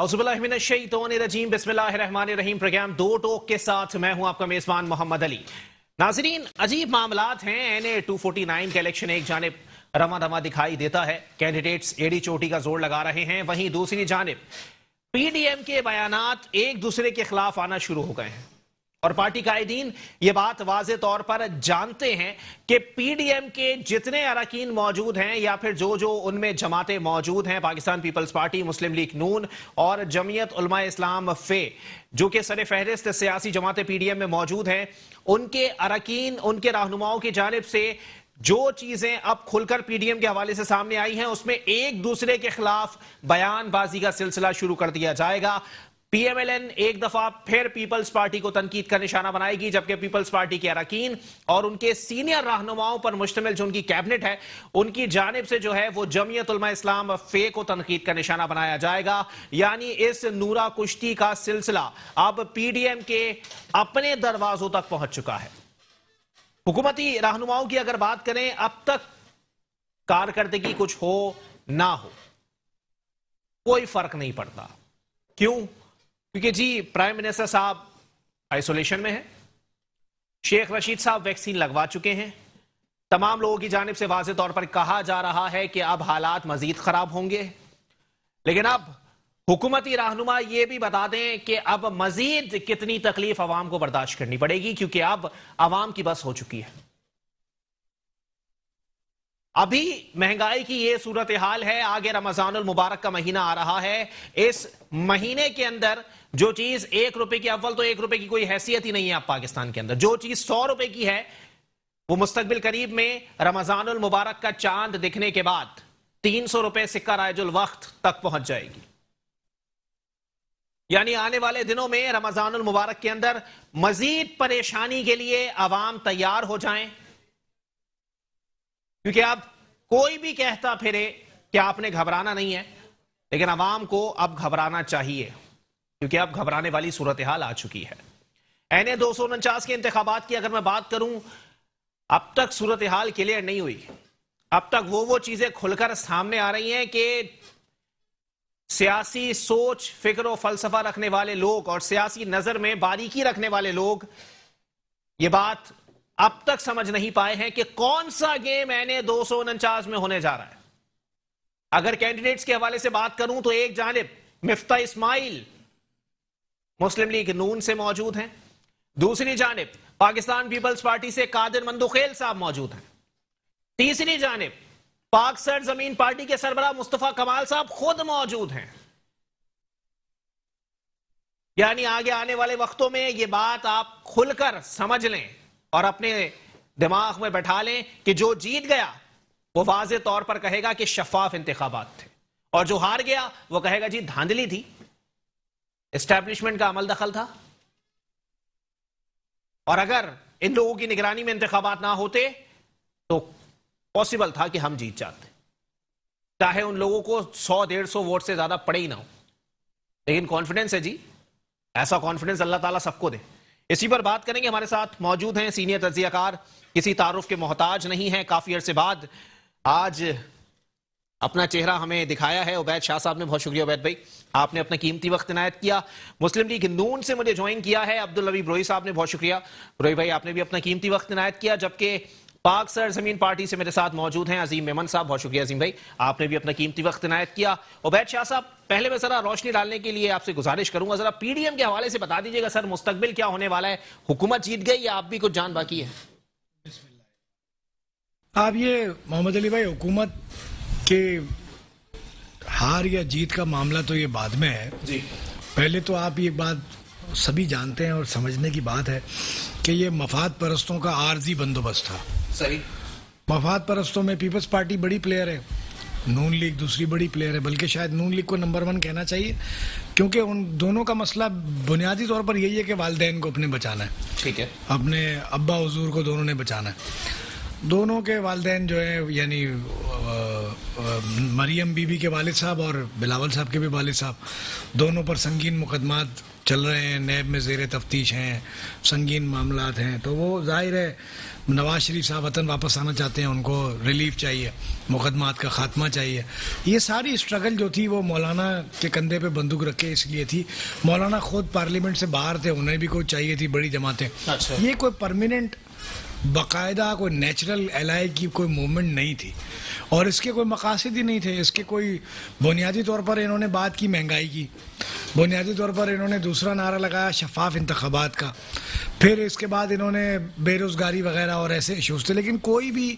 औज़ुबिल्लाहिमिनश्शैतानिर्रजीम बिस्मिल्लाहिर्रहमानिर्रहीम। प्रोग्राम दो टोक के साथ मैं हूं आपका मेज़बान मोहम्मद अली। नाज़रीन, अजीब मामलात हैं। एनए 249 का इलेक्शन एक जानिब रमा दमा दिखाई देता है, कैंडिडेट्स एड़ी चोटी का जोर लगा रहे हैं, वहीं दूसरी जानिब पीडीएम के बयानात एक दूसरे के खिलाफ आना शुरू हो गए हैं और पार्टी कायदीन ये बात वाज़े तौर पर जानते हैं कि पीडीएम के जितने अरकान मौजूद हैं या फिर जो जो उनमें जमातें मौजूद हैं, Pakistan peoples party, Muslim League नून और जमीयत उलमा-ए-इस्लाम फे, जो कि सरे फहरिस्त सियासी जमातें पीडीएम में मौजूद हैं, उनके अरकान, उनके रहनुमाओं की जानिब से जो चीजें अब खुलकर पीडीएम के हवाले से सामने आई हैं उसमें एक दूसरे के खिलाफ बयानबाजी का सिलसिला शुरू कर दिया जाएगा। पीएमएलएन एक दफा फिर पीपल्स पार्टी को तनकीद का निशाना बनाएगी, जबकि पीपल्स पार्टी के अरकान और उनके सीनियर रहनुमाओं पर मुश्तमिल जो उनकी कैबिनेट है, उनकी जानिब से जो है वो जमीयत उलमा इस्लाम फे को तनकीद का निशाना बनाया जाएगा। यानी इस नूरा कुश्ती का सिलसिला अब पीडीएम के अपने दरवाजों तक पहुंच चुका है। हुकूमती रहनुमाओं की अगर बात करें, अब तक कारकर्दगी कुछ हो ना हो कोई फर्क नहीं पड़ता। क्यों? क्योंकि जी प्राइम मिनिस्टर साहब आइसोलेशन में हैं, शेख रशीद साहब वैक्सीन लगवा चुके हैं, तमाम लोगों की जानिब से वाज़े तौर पर कहा जा रहा है कि अब हालात मजीद खराब होंगे। लेकिन अब हुकूमती रहनुमा ये भी बता दें कि अब मजीद कितनी तकलीफ आवाम को बर्दाश्त करनी पड़ेगी, क्योंकि अब आवाम की बस हो चुकी है। अभी महंगाई की ये सूरत हाल है, आगे रमजानुल मुबारक का महीना आ रहा है, इस महीने के अंदर जो चीज 1 रुपए की, अव्वल तो 1 रुपए की कोई हैसियत ही नहीं है अब पाकिस्तान के अंदर, जो चीज 100 रुपए की है वो मुस्तकबिल करीब में रमजानुल मुबारक का चांद दिखने के बाद 300 रुपए सिक्का रायजुल वक्त तक पहुंच जाएगी। यानी आने वाले दिनों में रमजानुल मुबारक के अंदर मजीद परेशानी के लिए आवाम तैयार हो जाए, क्योंकि अब कोई भी कहता फिरे कि आपने घबराना नहीं है, लेकिन आवाम को अब घबराना चाहिए, क्योंकि अब घबराने वाली सूरत हाल आ चुकी है। एनए 249 के इंतखाबात की अगर मैं बात करूं, अब तक सूरत हाल क्लियर नहीं हुई। अब तक वो चीजें खुलकर सामने आ रही हैं कि सियासी सोच, फिक्र और फलसफा रखने वाले लोग और सियासी नजर में बारीकी रखने वाले लोग ये बात अब तक समझ नहीं पाए हैं कि कौन सा गेम एनए 249 में होने जा रहा है। अगर कैंडिडेट्स के हवाले से बात करूं तो एक जानिब मिफ्ताह इस्माइल मुस्लिम लीग नून से मौजूद हैं, दूसरी जानिब पाकिस्तान पीपल्स पार्टी से कादिर मंदोखेल साहब मौजूद हैं, तीसरी जानिब पाक सरजमीन पार्टी के सरबराह मुस्तफा कमाल साहब खुद मौजूद हैं। यानी आगे आने वाले वक्तों में यह बात आप खुलकर समझ लें और अपने दिमाग में बैठा लें कि जो जीत गया वो वाज़े तौर पर कहेगा कि शफाफ इंतखाबात थे, और जो हार गया वो कहेगा जी धांधली थी, एस्टैब्लिशमेंट का अमल दखल था, और अगर इन लोगों की निगरानी में इंतखाबात ना होते तो पॉसिबल था कि हम जीत जाते, चाहे उन लोगों को 100-150 वोट से ज्यादा पड़े ही ना हो। लेकिन कॉन्फिडेंस है जी, ऐसा कॉन्फिडेंस अल्लाह ताला सबको दे। इसी पर बात करेंगे, हमारे साथ मौजूद हैं सीनियर तजज़ियाकार, किसी तारुफ के मोहताज नहीं हैं, काफ़ी अरसे बाद आज अपना चेहरा हमें दिखाया है उबैद शाह साहब ने। बहुत शुक्रिया उबैद भाई, आपने अपना कीमती वक्त इनायत किया। मुस्लिम लीग नून से मुझे ज्वाइन किया है अब्दुल रबी ब्रोही साहब ने, बहुत शुक्रिया ब्रोही भाई, आपने भी अपना कीमती वक्त इनायत किया। जबकि पाक सरजमीन पार्टी से मेरे साथ मौजूद हैं अजीम मेमन साहब, बहुत शुक्रिया अजीम भाई, आपने भी अपना कीमती वक्त इनायत किया। उबैद शाह साहब, पहले मैं जरा रोशनी डालने के लिए आपसे गुजारिश करूंगा, जरा पीडीएम के हवाले से बता दीजिएगा सर, मुस्तकबिल क्या होने वाला है? हुकूमत जीत गई या आप भी कुछ जान बाकी है? आप ये मोहम्मद अली भाई, हुकूमत के हार या जीत का मामला तो ये बाद में है जी, पहले तो आप ये बात सभी जानते हैं और समझने की बात है कि ये मफाद परस्तों का आर्जी बंदोबस्त था। सही, मफाद परस्तों में पीपल्स पार्टी बड़ी प्लेयर है, नून लीग दूसरी बड़ी प्लेयर है, बल्कि शायद नून लीग को नंबर 1 कहना चाहिए, क्योंकि उन दोनों का मसला बुनियादी तौर पर यही है कि वालदैन को अपने बचाना है, ठीक है, अपने अब्बा हुजूर को दोनों ने बचाना है। दोनों के वालदैन जो है यानी मरियम बीबी के वालिद साहब और बिलावल साहब के भी वालिद साहब, दोनों पर संगीन मुकदमात चल रहे हैं, नैब में ज़ेर तफ्तीश हैं, संगीन मामलात हैं। तो वो जाहिर है नवाज शरीफ साहब वतन वापस आना चाहते हैं, उनको रिलीफ चाहिए, मुकदमात का ख़ात्मा चाहिए। ये सारी स्ट्रगल जो थी वो मौलाना के कंधे पे बंदूक रख के इसलिए थी, मौलाना खुद पार्लियामेंट से बाहर थे, उन्हें भी कोई चाहिए थी बड़ी जमातें। अच्छा। ये कोई परमानेंट बाकायदा कोई नेचुरल एलाई की कोई मूवमेंट नहीं थी और इसके कोई मकासद ही नहीं थे। इसके कोई बुनियादी तौर पर इन्होंने बात की महंगाई की, बुनियादी तौर पर इन्होंने दूसरा नारा लगाया शफाफ इंतखाबात का, फिर इसके बाद इन्होंने बेरोज़गारी वगैरह और ऐसे इशूज़ थे, लेकिन कोई भी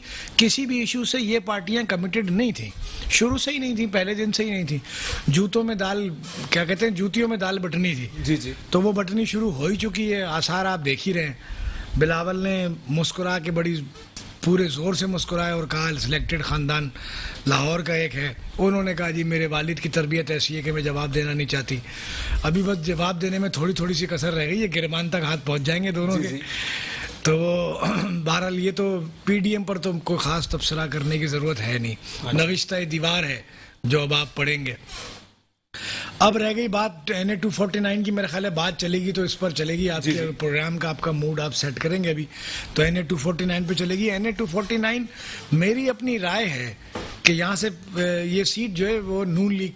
किसी भी इशू से ये पार्टियां कमिटेड नहीं थी, शुरू से ही नहीं थी, पहले दिन से ही नहीं थी। जूतों में दाल क्या कहते हैं, जूतियों में दाल बटनी थी। जी जी। तो वो बटनी शुरू हो ही चुकी है, आसार आप देख ही रहे हैं। बिलावल ने मुस्कुरा के बड़ी पूरे ज़ोर से मुस्कुराए और कहा सिलेक्टेड ख़ानदान लाहौर का एक है, उन्होंने कहा जी मेरे वालिद की तरबियत ऐसी है कि मैं जवाब देना नहीं चाहती, अभी बस जवाब देने में थोड़ी थोड़ी सी कसर रह गई है, गिरबान तक हाथ पहुंच जाएंगे दोनों के। तो बहरहाल ये तो पीडीएम पर तो कोई ख़ास तबसरा करने की ज़रूरत है नहीं, नविश्ता दीवार है जो अब आप पढ़ेंगे। अब रह गई बात एनए 249 की, मेरे ख्याल है बात चलेगी तो इस पर चलेगी, आपके प्रोग्राम का आपका मूड आप सेट करेंगे अभी तो एनए 249 पे चलेगी। एनए 249 मेरी अपनी राय है कि यहाँ से ये सीट जो है वो नून लीग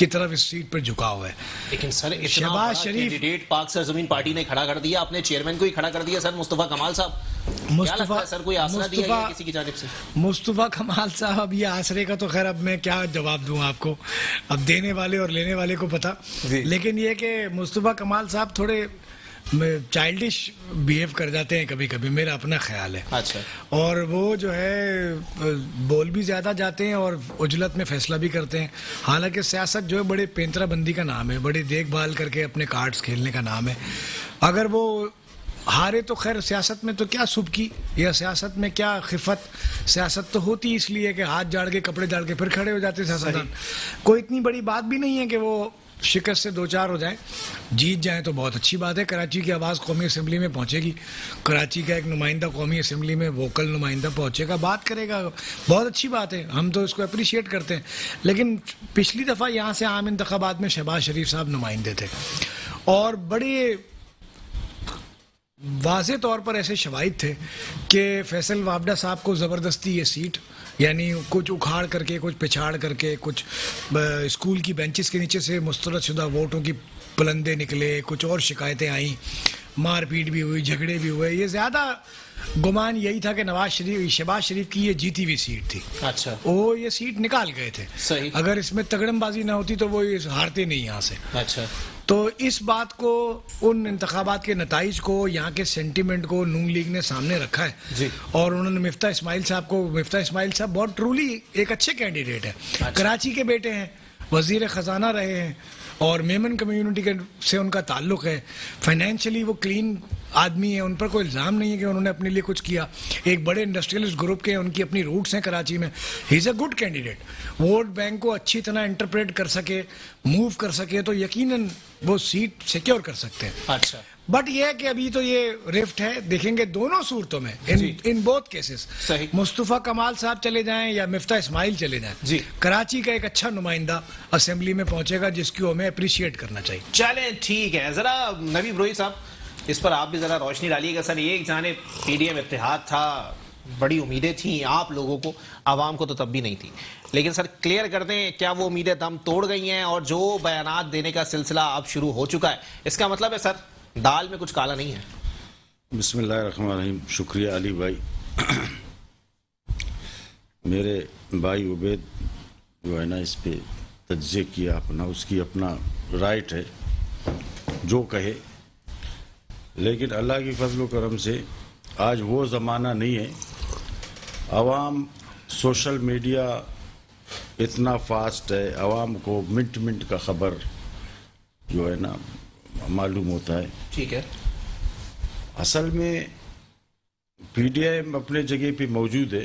की तरफ इस सीट पर झुका हुआ है। लेकिन सर शहबाज शरीफ पाक सरजमीन पार्टी ने खड़ा कर दिया, अपने चेयरमैन को ही खड़ा कर दिया सर, मुस्तफ़ा कमाल साहब। मुस्तफ़ा कमाल साहब अब ये आसरे का तो खैर अब मैं क्या जवाब दूं आपको, अब देने वाले और लेने वाले को पता। लेकिन ये कि मुस्तफ़ा कमाल साहब थोड़े चाइल्डिश बिहेव कर जाते हैं कभी कभी, मेरा अपना ख्याल है। अच्छा। और वो जो है बोल भी ज़्यादा जाते हैं और उजलत में फैसला भी करते हैं, हालांकि सियासत जो है बड़े पेंतरा बंदी का नाम है, बड़े देखभाल करके अपने कार्ड्स खेलने का नाम है। अगर वो हारे तो खैर सियासत में तो क्या सुबकी या सियासत में क्या खिफत, सियासत तो होती इसलिए कि हाथ झाड़ के कपड़े झाड़ के फिर खड़े हो जाते सियासतदान। कोई इतनी बड़ी बात भी नहीं है कि वो शिकस्त से दो चार हो जाएं, जीत जाएं तो बहुत अच्छी बात है। कराची की आवाज़ कौमी असम्बली में पहुंचेगी, कराची का एक नुमाइंदा कौमी असम्बली में वोकल नुमाइंदा पहुंचेगा, बात करेगा, बहुत अच्छी बात है, हम तो इसको अप्रिशिएट करते हैं। लेकिन पिछली दफ़ा यहाँ से आम इंतखाबात में शहबाज शरीफ साहब नुमाइंदे थे और बड़े वाज़े तौर पर ऐसे शवाहिद थे कि फैसल वावडा साहब को ज़बरदस्ती ये सीट, यानी कुछ उखाड़ करके, कुछ पिछाड़ करके, कुछ स्कूल की बेंचेस के नीचे से मुस्तरद शुदा वोटों की बुलंदे निकले, कुछ और शिकायतें आईं, मारपीट भी हुई, झगड़े भी हुए। ये ज़्यादा गुमान यही था कि शहबाज शरीफ की ये जीती हुई सीट थी। अच्छा। वो ये सीट निकाल गए थे। सही। अगर इसमें तगड़मबाजी ना होती तो वो ये हारते नहीं यहाँ से। अच्छा। तो इस बात को, उन इंतखाबात के नताइज को, यहाँ के सेंटिमेंट को नून लीग ने सामने रखा है। जी। और उन्होंने मिफ्ता इस्माइल साहब बहुत ट्रूली एक अच्छे कैंडिडेट हैं। अच्छा। कराची के बेटे हैं, वजीर ख़जाना रहे हैं और मेमन कम्युनिटी के से उनका ताल्लुक़ है, फाइनेंशियली वो क्लीन आदमी है, उन पर कोई इल्ज़ाम नहीं है कि उन्होंने अपने लिए कुछ किया। एक बड़े इंडस्ट्रियलिस्ट ग्रुप के, उनकी अपनी रूट्स हैं कराची में। He is a good candidate, vote bank को अच्छी तरह इंटरप्रेट कर सके, मूव कर सके तो यकीनन वो सीट सिक्योर कर सकते हैं। अच्छा। बट ये है कि अभी तो ये रिफ्ट है, देखेंगे दोनों सूरतों में, इन बोथ केसेस, मुस्तफ़ा कमाल साहब चले जाएं या मिफ्ता इस्माइल चले जाएं। जी। कराची का एक अच्छा नुमाइंदा असेंबली में पहुंचेगा जिसको हमें अप्रिशिएट करना चाहिए। चलें ठीक है, जरा नबी ब्रोही साहब इस पर आप भी जरा रोशनी डालिएगा। सर ये एक जाने पीडीएम इत्तेहाद था, बड़ी उम्मीदें थी आप लोगों को, आवाम को तो तब भी नहीं थी, लेकिन सर क्लियर कर दें क्या वो उम्मीदें दम तोड़ गई हैं और जो बयानात देने का सिलसिला अब शुरू हो चुका है इसका मतलब है सर दाल में कुछ काला नहीं है? बिस्मिल्लाहिर्रहमानिर्रहीम। शुक्रिया अली भाई, मेरे भाई उबैद जो है ना इस पर तज्ज़े किया अपना, उसकी अपना राइट है जो कहे, लेकिन अल्लाह की फजल करम से आज वो ज़माना नहीं है। आवाम सोशल मीडिया इतना फास्ट है, आवाम को मिनट मिनट का ख़बर जो है ना मालूम होता है। ठीक है। असल में पीडीएम अपने जगह पे मौजूद है,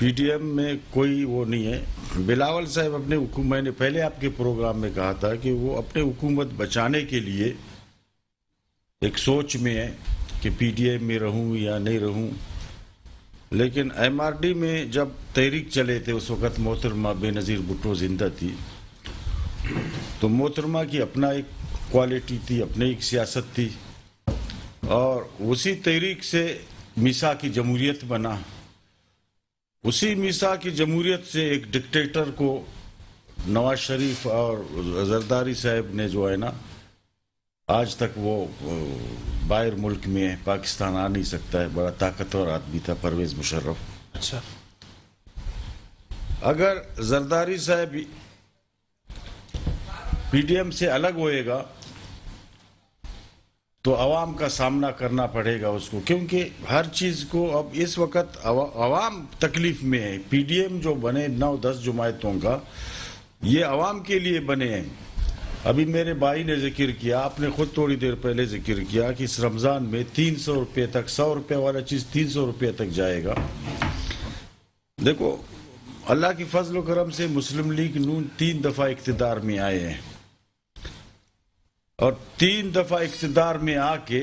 पीडीएम में कोई वो नहीं है। बिलावल साहब अपने मैंने पहले आपके प्रोग्राम में कहा था कि वो अपने हुकूमत बचाने के लिए एक सोच में है कि पीडीएम में रहूं या नहीं रहूं, लेकिन एमआरडी में जब तहरीक चले थे उस वक़्त मोहतरमा बेनज़ीर भुट्टो जिंदा थी, तो मोहतरमा की अपना एक क्वालिटी थी, अपनी एक सियासत थी, और उसी तहरीक से मिसा की जमहूरियत बना। उसी मिसा की जमहूरियत से एक डिक्टेटर को नवाज शरीफ और जरदारी साहब ने जो है ना, आज तक वो बाहर मुल्क में पाकिस्तान आ नहीं सकता है, बड़ा ताकतवर आदमी था परवेज़ मुशर्रफ। अच्छा, अगर जरदारी साहब पीडीएम से अलग होएगा तो आवाम का सामना करना पड़ेगा उसको, क्योंकि हर चीज़ को अब इस वक्त आवाम तकलीफ में है। पीडीएम जो बने 9-10 जमायतों का, ये आवाम के लिए बने हैं। अभी मेरे भाई ने जिक्र किया, आपने खुद थोड़ी देर पहले जिक्र किया कि इस रमज़ान में 300 रुपये तक, 100 रुपये वाला चीज़ 300 रुपये तक जाएगा। देखो, अल्लाह की फजल करम से मुस्लिम लीग नून 3 दफ़ा इख्तिदार में आए हैं, और 3 दफ़ा इख्तिदार में आके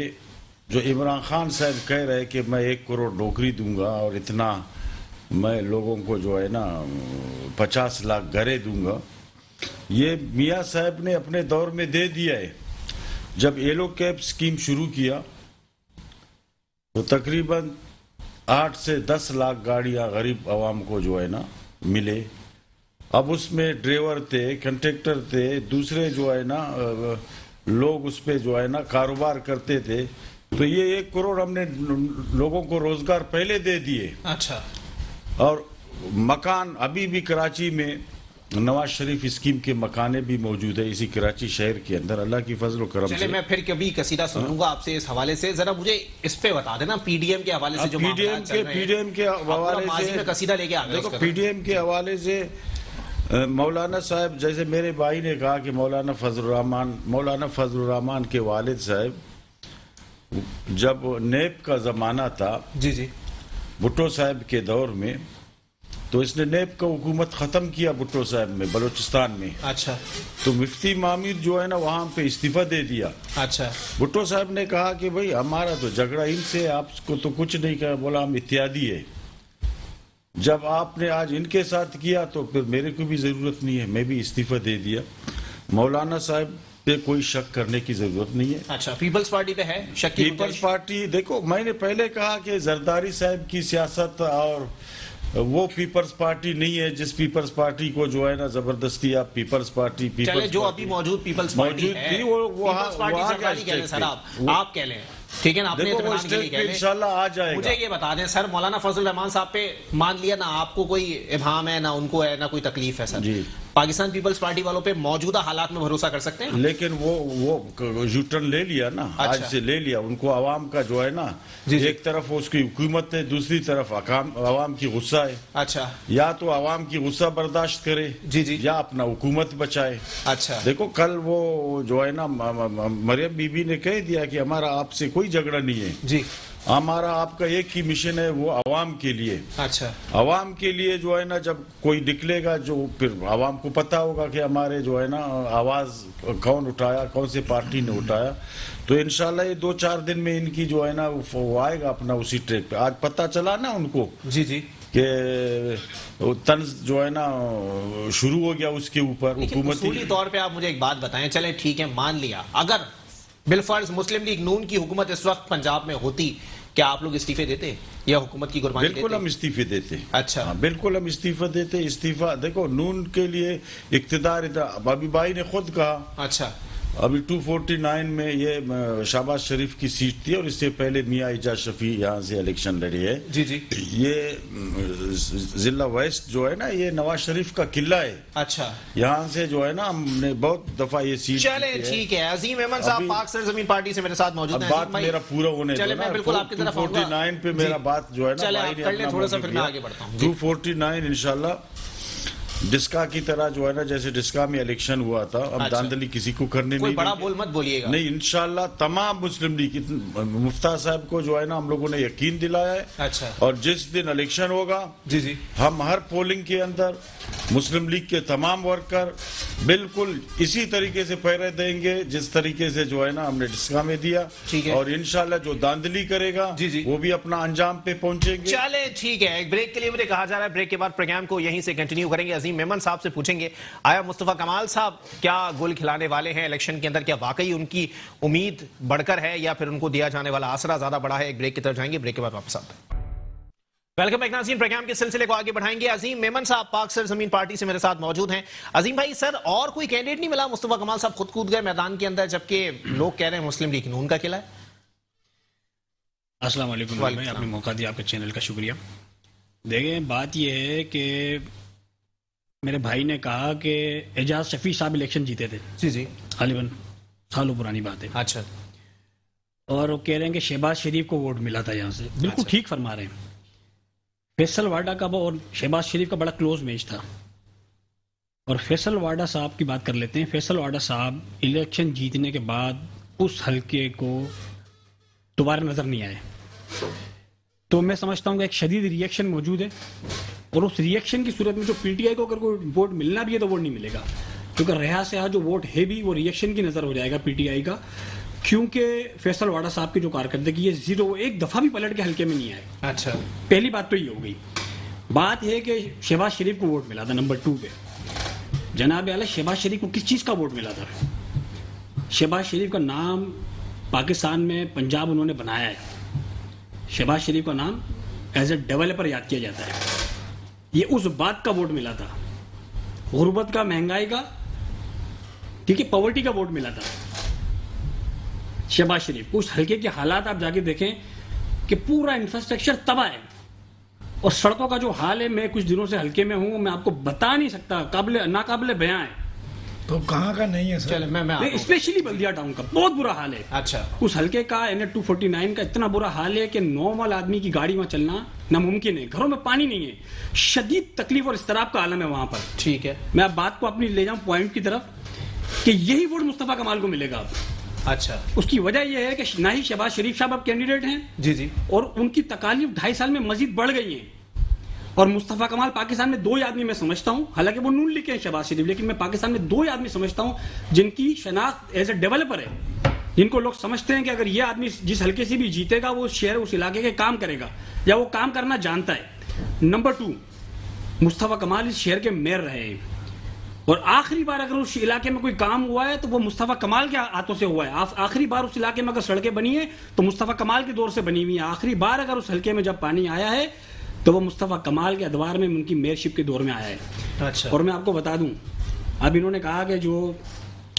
जो इमरान खान साहब कह रहे कि मैं 1 करोड़ नौकरी दूंगा और इतना मैं लोगों को जो है ना 50 लाख घरें दूंगा, ये मियाँ साहब ने अपने दौर में दे दिया है। जब येलो कैब स्कीम शुरू किया तो तकरीबन 8 से 10 लाख गाड़ियाँ गरीब आवाम को जो है ना मिले। अब उसमें ड्राइवर थे, कंडक्टर थे, दूसरे जो है ना लोग उस पर जो है ना कारोबार करते थे, तो ये 1 करोड़ हमने लोगों को रोजगार पहले दे दिए। अच्छा, और मकान अभी भी कराची में नवाज शरीफ स्कीम के मकाने भी मौजूद है इसी कराची शहर के अंदर, अल्लाह की फजल करम से। चलिए, मैं फिर कभी कसीदा सुनूंगा आपसे इस हवाले से, जरा मुझे इस पे बता देना पीडीएम के हवाले से जो पीडीएम के हवाले से। मौलाना साहब, जैसे मेरे भाई ने कहा कि मौलाना फजलुर रहमान के वालिद साहब, जब नेप का जमाना था जी भुट्टो साहब के दौर में, तो इसने नेप का हुकूमत ख़त्म किया भुट्टो साहब में बलूचिस्तान में। अच्छा, तो मुफ्ती मामिर जो है ना वहाँ पे इस्तीफ़ा दे दिया। अच्छा, भुट्टो साहब ने कहा कि भाई हमारा तो झगड़ा इनसे, आपको तो कुछ नहीं कहा, बोला हम इत्यादि है। जब आपने आज इनके साथ किया तो फिर मेरे को भी ज़रूरत नहीं है, मैं भी इस्तीफ़ा दे दिया। मौलाना साहब पे कोई शक करने की ज़रूरत नहीं है। अच्छा, पीपल्स पार्टी पे है शक? पीपल्स पार्टी, देखो मैंने पहले कहा कि जरदारी साहब की सियासत और वो पीपल्स पार्टी नहीं है जिस पीपल्स पार्टी को जो है ना जबरदस्ती आप पीपल्स पार्टी जो अभी मौजूद पीपल्स पार्टी है आप कह लें, ठीक है ना, आपने इंशाल्लाह आ जाएगा। मुझे ये बता दें सर, मौलाना फजल रहमान साहब पे मान लिया ना आपको कोई इबाम है ना उनको है ना कोई तकलीफ है सर, पाकिस्तान पीपल्स पार्टी वालों पे मौजूदा हालात में भरोसा कर सकते हैं? लेकिन वो यूटर्न ले लिया ना। अच्छा, आज से ले लिया, उनको आवाम का जो है ना एक तरफ उसकी हुकूमत है, दूसरी तरफ आवाम की गुस्सा है। अच्छा, या तो आवाम की गुस्सा बर्दाश्त करे जी या अपना हुकूमत बचाए। अच्छा, देखो कल वो जो है ना मरियम बीबी ने कह दिया कि हमारा आपसे कोई झगड़ा नहीं है जी, हमारा आपका एक ही मिशन है, वो आवाम के लिए। अच्छा, आवाम के लिए जो है ना जब कोई निकलेगा जो फिर आवाम को पता होगा कि हमारे जो है ना आवाज़ कौन उठाया, कौन से पार्टी ने उठाया, तो इंशाल्लाह ये 2-4 दिन में इनकी जो है ना वो आएगा अपना उसी ट्रैक पे। आज पता चला ना उनको जी जी कि तंज जो है ना शुरू हो गया उसके ऊपर हुकूमती तौर पर। आप मुझे एक बात बताएं, चले ठीक है मान लिया, अगर बिलफर्ज मुस्लिम लीग नून की हुकूमत इस वक्त पंजाब में होती, क्या आप लोग इस्तीफे देते या हुकूमत की कुर्बानी देते? बिल्कुल हम इस्तीफे देते। अच्छा, बिल्कुल हम इस्तीफा देते। इस्तीफा देखो नून के लिए इख्तिदार, अभी भाई ने खुद कहा। अच्छा, अभी 249 में ये शहबाज शरीफ की सीट थी और इससे पहले मियाँ इजाज शफी यहाँ से इलेक्शन लड़ी है जी जी। ये जिला वेस्ट जो है ना ये नवाज शरीफ का किला है। अच्छा, यहाँ से जो है ना हमने बहुत दफा ये सीट, चले ठीक है। अजीम मेमन साहब पाकिस्तान ज़मीन पार्टी से मेरे साथ मौजूद हैं, बात मेरा पूरा होने दो ना, 249 पे मेरा बात जो है ना 249 इंशाल्लाह डिस्का की तरह जो है ना, जैसे डिस्का में इलेक्शन हुआ था, अब दांधली किसी को करने कोई नहीं, बड़ा बोल मत बोलिएगा नहीं, इंशाल्लाह तमाम मुस्लिम लीग मुफ्ता साहब को जो है ना हम लोगों ने यकीन दिलाया है। अच्छा। और जिस दिन इलेक्शन होगा जी जी, हम हर पोलिंग के अंदर मुस्लिम लीग के तमाम वर्कर बिल्कुल इसी तरीके से पैरा देंगे जिस तरीके से जो है ना हमने डिस्का में दिया। और इंशाल्लाह जो दांधली करेगा वो भी अपना अंजाम पे पहुंचेंगे। चले ठीक है, एक ब्रेक के लिए मुझे कहा जा रहा है, ब्रेक के बाद प्रोग्राम को यहीं से कंटिन्यू करेंगे। अजीम मेमन साहब से पूछेंगे आया मुस्तफा कमाल साहब क्या गोल खिलाने वाले हैं इलेक्शन के अंदर, क्या वाकई उनकी उम्मीद बढ़कर है या फिर उनको दिया जाने वाला आसरा ज्यादा बड़ा है। एक ब्रेक की तरफ जाएंगे, ब्रेक के बाद वापस आते हैं। वेलकम बैक नाज़रीन, प्रोग्राम के सिलसिले को आगे बढ़ाएंगे। अजीम मेमन साहब पाक सरजमीन पार्टी से मेरे साथ मौजूद हैं। अजीम भाई सर, और कोई कैंडिडेट नहीं मिला, मुस्तफा कमाल साहब खुद कूद गए मैदान के अंदर, जबकि लोग कह रहे हैं मुस्लिम लीग नून का किला है। अस्सलाम वालेकुम भाई, आपने मौका दिया, आपके चैनल का शुक्रिया। देखें बात यह है कि मेरे भाई ने कहा कि एजाज शफी साहब इलेक्शन जीते थे जी जी, तकरीबन सालों पुरानी बात है। अच्छा। और वो कह रहे हैं कि शहबाज शरीफ को वोट मिला था यहाँ से, बिल्कुल ठीक फरमा रहे हैं। फैसल वाडा का और शहबाज शरीफ का बड़ा क्लोज मैच था। और फैसल वाडा साहब की बात कर लेते हैं, फैसल वाडा साहब इलेक्शन जीतने के बाद उस हलके को दोबारा नज़र नहीं आए, तो मैं समझता हूँ कि एक शदीद रिएक्शन मौजूद है। और उस रिएक्शन की सूरत में जो पीटीआई को अगर कोई वोट मिलना भी है तो वोट नहीं मिलेगा, क्योंकि रहा सहा जो वोट है भी वो रिएक्शन की नज़र हो जाएगा पीटीआई का, क्योंकि फैसल वाडा साहब की जो कारकर्दगी है जीरो एक दफ़ा भी पलट के हल्के में नहीं आए। अच्छा, पहली बात तो ये हो गई। बात यह कि शहबाज शरीफ को वोट मिला था नंबर 2 पे, जनाब आला शहबाज शरीफ को किस चीज़ का वोट मिला था? शहबाज शरीफ का नाम पाकिस्तान में पंजाब उन्होंने बनाया है, शहबाज शरीफ का नाम एज ए डेवलपर याद किया जाता है, ये उस बात का वोट मिला था। गुर्बत का, महंगाई का, ठीक है, पॉवर्टी का वोट मिला था शहबाज शरीफ। उस हल्के के हालात आप जाके देखें कि पूरा इंफ्रास्ट्रक्चर तबाह है और सड़कों का जो हाल है, मैं कुछ दिनों से हल्के में हूँ, मैं आपको बता नहीं सकता, काबिले नाकाबिले बयां है। तो कहाँ का नहीं है सर? मैं स्पेशली बल्दिया टाउन का बहुत बुरा हाल है। अच्छा। उस हल्के का NA 249 का इतना बुरा हाल है कि नॉर्मल आदमी की गाड़ी में चलना नामुमकिन है, घरों में पानी नहीं है, शदीद तकलीफ और इसतराब का आलम है वहाँ पर। ठीक है, मैं अब बात को अपनी ले जाऊँ पॉइंट की तरफ कि यही वोट मुस्तफा कमाल को मिलेगा अब। अच्छा। उसकी वजह यह है कि ना ही शहबाज शरीफ साहब अब कैंडिडेट हैं जी जी, और उनकी तकालीफ 2.5 साल में मजीद बढ़ गई है। और मुस्तफ़ा कमाल पाकिस्तान में 2 ही आदमी मैं समझता हूँ, हालांकि वो नून लीग के हैं शहबाज शरीफ, लेकिन मैं पाकिस्तान में 2 ही आदमी समझता हूँ जिनकी शनाख्त एज ए डेवलपर है, जिनको लोग समझते हैं कि अगर ये आदमी जिस हल्के से भी जीतेगा वो शहर उस इलाके के काम करेगा या वो काम करना जानता है। नंबर 2 मुस्तफ़ा कमाल इस शहर के मेयर रहे हैं, और आखिरी बार अगर उस इलाके में कोई काम हुआ है तो वो मुस्तफ़ा कमाल के हाथों से हुआ है। आखिरी बार उस इलाके में अगर सड़कें बनी है तो मुस्तफ़ा कमाल के दौर से बनी हुई है। आखिरी बार अगर उस हल्के में जब पानी आया है तो वो मुस्तफ़ा कमाल के अदवार में उनकी मेयरशिप के दौर में आया है। अच्छा। और मैं आपको बता दूं, अब इन्होंने कहा कि जो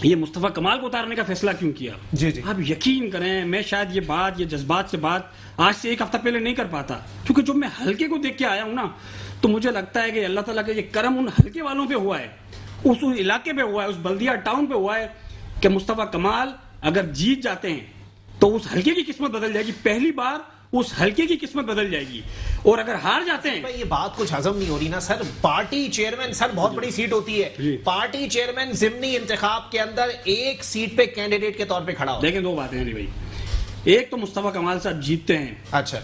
ये मुस्तफ़ा कमाल को उतारने का फैसला क्यों किया जी जी, आप यकीन करें मैं शायद ये जज्बात से बात आज से 1 हफ्ता पहले नहीं कर पाता, क्योंकि जब मैं हल्के को देख के आया हूँ ना तो मुझे लगता है कि अल्लाह ताला का ये करम उन हल्के वालों पर हुआ है, उस इलाके पर हुआ है, उस बल्दिया टाउन पर हुआ है कि मुस्तफ़ा कमाल अगर जीत जाते हैं तो उस हल्के की किस्मत बदल जाएगी, पहली बार उस हल्के की किस्मत बदल जाएगी। और अगर हार जाते हैं, ये बात कुछ हजम नहीं हो रही ना सर, पार्टी चेयरमैन सर बहुत बड़ी सीट होती है, पार्टी चेयरमैन जिमनी इंतखाब के अंदर 1 सीट पे कैंडिडेट के तौर पे खड़ा हो। देखें 2 बातें हैं भाई, एक तो मुस्तफ़ा कमाल साहब जीतते हैं, अच्छा,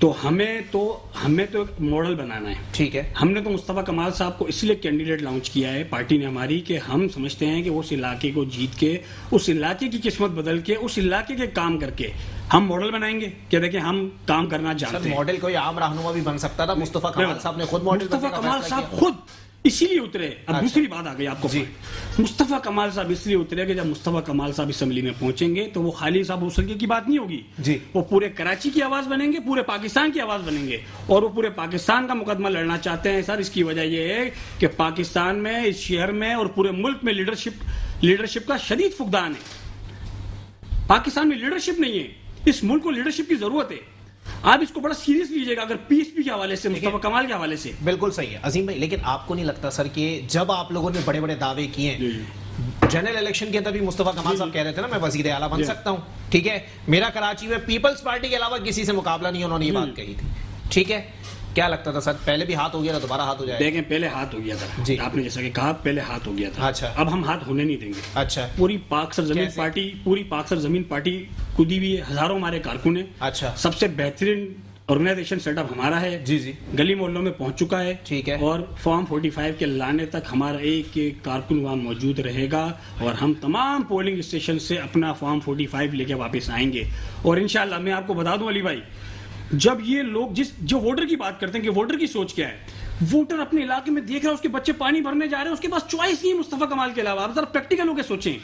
तो हमें तो एक मॉडल बनाना है। ठीक है, हमने तो मुस्तफ़ा कमाल साहब को इसलिए कैंडिडेट लॉन्च किया है पार्टी ने हमारी कि हम समझते हैं कि उस इलाके को जीत के, उस इलाके की किस्मत बदल के, उस इलाके के काम करके हम मॉडल बनाएंगे कि देखिए हम काम करना जानते हैं। मॉडल कोई आम रहनुमा भी बन सकता था, मुस्तफ़ा कमाल साहब ने खुद मॉडल, मुस्तफ़ा कमाल साहब खुद इसीलिए उतरे। अब दूसरी बात आ गई आपको, मुस्तफ़ा कमाल साहब इसलिए उतरे कि जब मुस्तफ़ा कमाल साहब असम्बली में पहुंचेंगे तो वो खाली साहब हल्के की बात नहीं होगी जी, वो पूरे कराची की आवाज़ बनेंगे, पूरे पाकिस्तान की आवाज़ बनेंगे, और वो पूरे पाकिस्तान का मुकदमा लड़ना चाहते हैं सर। इसकी वजह यह है कि पाकिस्तान में, इस शहर में और पूरे मुल्क में लीडरशिप का शदीद फुकदान है। पाकिस्तान में लीडरशिप नहीं है, इस मुल्क को लीडरशिप की जरूरत है। आप इसको बड़ा सीरियस लीजिएगा अगर पीएसपी के हवाले से, मुस्तफा कमाल के हवाले से। बिल्कुल सही है अजीम भाई, लेकिन आपको नहीं लगता सर कि जब आप लोगों ने बड़े बड़े दावे किए, जनरल इलेक्शन के अंदर भी मुस्तफा कमाल साहब कह रहे थे ना मैं वजीर आला बन सकता हूँ, ठीक है, मेरा कराची में पीपल्स पार्टी के अलावा किसी से मुकाबला नहीं, उन्होंने ये बात कही थी, ठीक है, क्या लगता था सर, पहले भी हाथ हो गया था दोबारा हाथ हो जाएगा? देखें, पहले हाथ हो गया था जी, आपने जैसा कि कहा पहले हाथ हो गया था। अच्छा, अब हम हाथ होने नहीं देंगे। अच्छा, पूरी पाक सरजमीन पार्टी, पूरी पाक सरजमीन पार्टी खुदी भी हजारों हमारे कारकुन है। अच्छा, सबसे बेहतरीन ऑर्गेनाइजेशन सेटअप हमारा है जी जी, गली मोहल्लों में पहुंच चुका है। ठीक है, और फॉर्म 45 के लाने तक हमारा एक एक कारकुन वहाँ मौजूद रहेगा और हम तमाम पोलिंग स्टेशन से अपना फॉर्म 45 लेके वापस आएंगे। और इंशाल्लाह मैं आपको बता दूं अली भाई, जब ये लोग जो वोटर की बात करते हैं कि वोटर की सोच क्या है, वोटर अपने इलाके में देख रहा है उसके बच्चे पानी भरने जा रहे हैं, उसके पास चॉइस नहीं है मुस्तफ़ा कमाल के अलावा। आप जरा प्रैक्टिकल होकर सोचें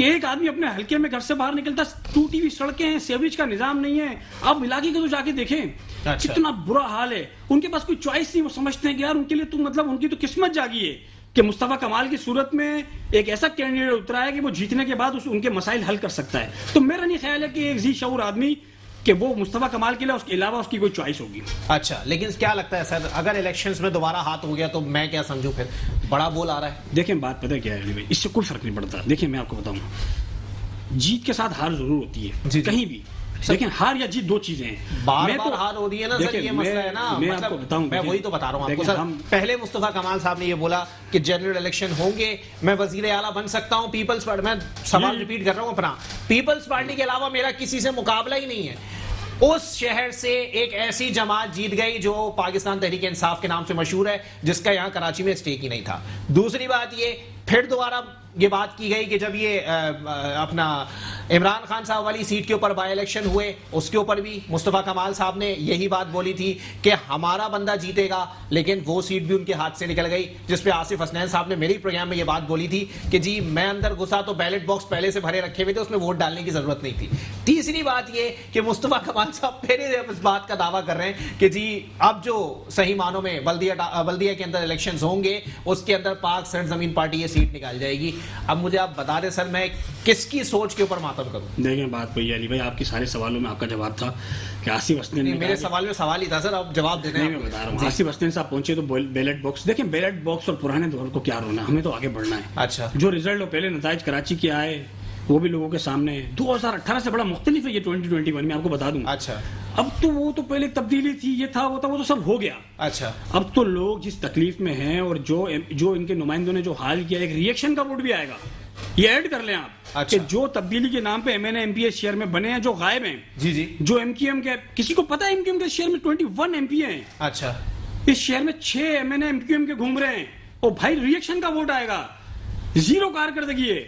कि एक आदमी अपने हल्के में घर से बाहर निकलता, टूटी हुई सड़कें हैं, सेवरेज का निजाम नहीं है, आप इलाके को तो जाके देखें। अच्छा, कितना बुरा हाल है, उनके पास कोई चॉइस नहीं। वो समझते हैं कि यार उनके लिए तो मतलब उनकी तो किस्मत जागी है कि मुस्तफ़ा कमाल की सूरत में एक ऐसा कैंडिडेट उतरा है कि वो जीतने के बाद उनके मसाइल हल कर सकता है। तो मेरा नहीं ख्याल है कि एक जी शऊर आदमी कि वो मुस्तफ़ा कमाल के लिए उसके अलावा उसकी कोई चॉइस होगी। अच्छा, लेकिन क्या लगता है सर, अगर इलेक्शंस में दोबारा हाथ हो गया तो मैं क्या समझूं, फिर बड़ा बोल आ रहा है? देखें, बात पता है क्या है, इससे कोई फर्क नहीं पड़ता। देखिए मैं आपको बताऊं, जीत के साथ हार जरूर होती है जी, कहीं भी, लेकिन हार या जीत दो चीजें हैं। बार-बार हार हो रही है ना सर, ये मसला है ना। मैं आपको बताऊं, मैं वही तो बता रहा हूं आपको सर, पहले मुस्तफ़ा कमाल साहब ने ये बोला कि जनरल इलेक्शन होंगे, मैं वजीर आला बन सकता हूं, पीपल्स पार्टी, मैं सवाल रिपीट कर रहा हूं अपना, पीपल्स पार्टी के अलावा मेरा किसी से मुकाबला ही नहीं है। उस शहर से एक ऐसी जमात जीत गई जो पाकिस्तान तहरीक इंसाफ के नाम से मशहूर है, जिसका यहाँ कराची में स्टेक ही नहीं था। दूसरी बात ये, फिर दोबारा ये बात की गई कि जब ये अपना इमरान खान साहब वाली सीट के ऊपर बाय इलेक्शन हुए, उसके ऊपर भी मुस्तफ़ा कमाल साहब ने यही बात बोली थी कि हमारा बंदा जीतेगा, लेकिन वो सीट भी उनके हाथ से निकल गई, जिस पे आसिफ हसनैन साहब ने मेरी प्रोग्राम में ये बात बोली थी कि जी मैं अंदर घुसा तो बैलेट बॉक्स पहले से भरे रखे हुए थे, उसमें वोट डालने की जरूरत नहीं थी। तीसरी बात ये कि मुस्तफ़ा कमाल साहब फिर इस बात का दावा कर रहे हैं कि जी अब जो सही मानों में बल्दिया के अंदर इलेक्शन होंगे, उसके अंदर पाक सरजमीन पार्टी ये सीट निकाल जाएगी। अब मुझे आप बता दें सर, मैं किसकी सोच के ऊपर मातम करूं? देखें, बात वही है अली भाई, आपके सारे सवालों में आपका जवाब था कि आसिफ हसनैन ने, मेरे सवाल में सवाल ही था सर, आप जवाब देते हैं। मैं बता रहा हूं, आसिफ हसनैन साहब पहुंचे तो बैलेट बॉक्स, देखें बैलेट बॉक्स और पुराने दौर को क्या रोना, हमें तो आगे बढ़ना है। अच्छा, जो रिजल्ट और पहले नताइज कराची के आए वो भी लोगों के सामने है। 2018 से बड़ा मुख्तलिफ है ये 2021 में, आपको बता दूं। अच्छा, अब तो वो तो पहले तब्दीली थी, ये था वो था, वो तो सब हो गया। अच्छा, अब तो लोग जिस तकलीफ में हैं और जो इनके नुमाइंदों ने जो हाल किया, एक रिएक्शन का वोट भी आएगा, ये ऐड कर लें आप। अच्छा, जो तब्दीली के नाम पे एमएनए एमपीए शेयर में बने हैं, जो गायब हैं जी जी, जो एमकेएम के, किसी को पता है एमकेएम के शेयर में 21 एमपीए हैं। अच्छा, इस शेयर में 6 एमएनए एमकेएम के घूम रहे हैं, और भाई रिएक्शन का वोट आएगा, जीरो कारकर्दगी है।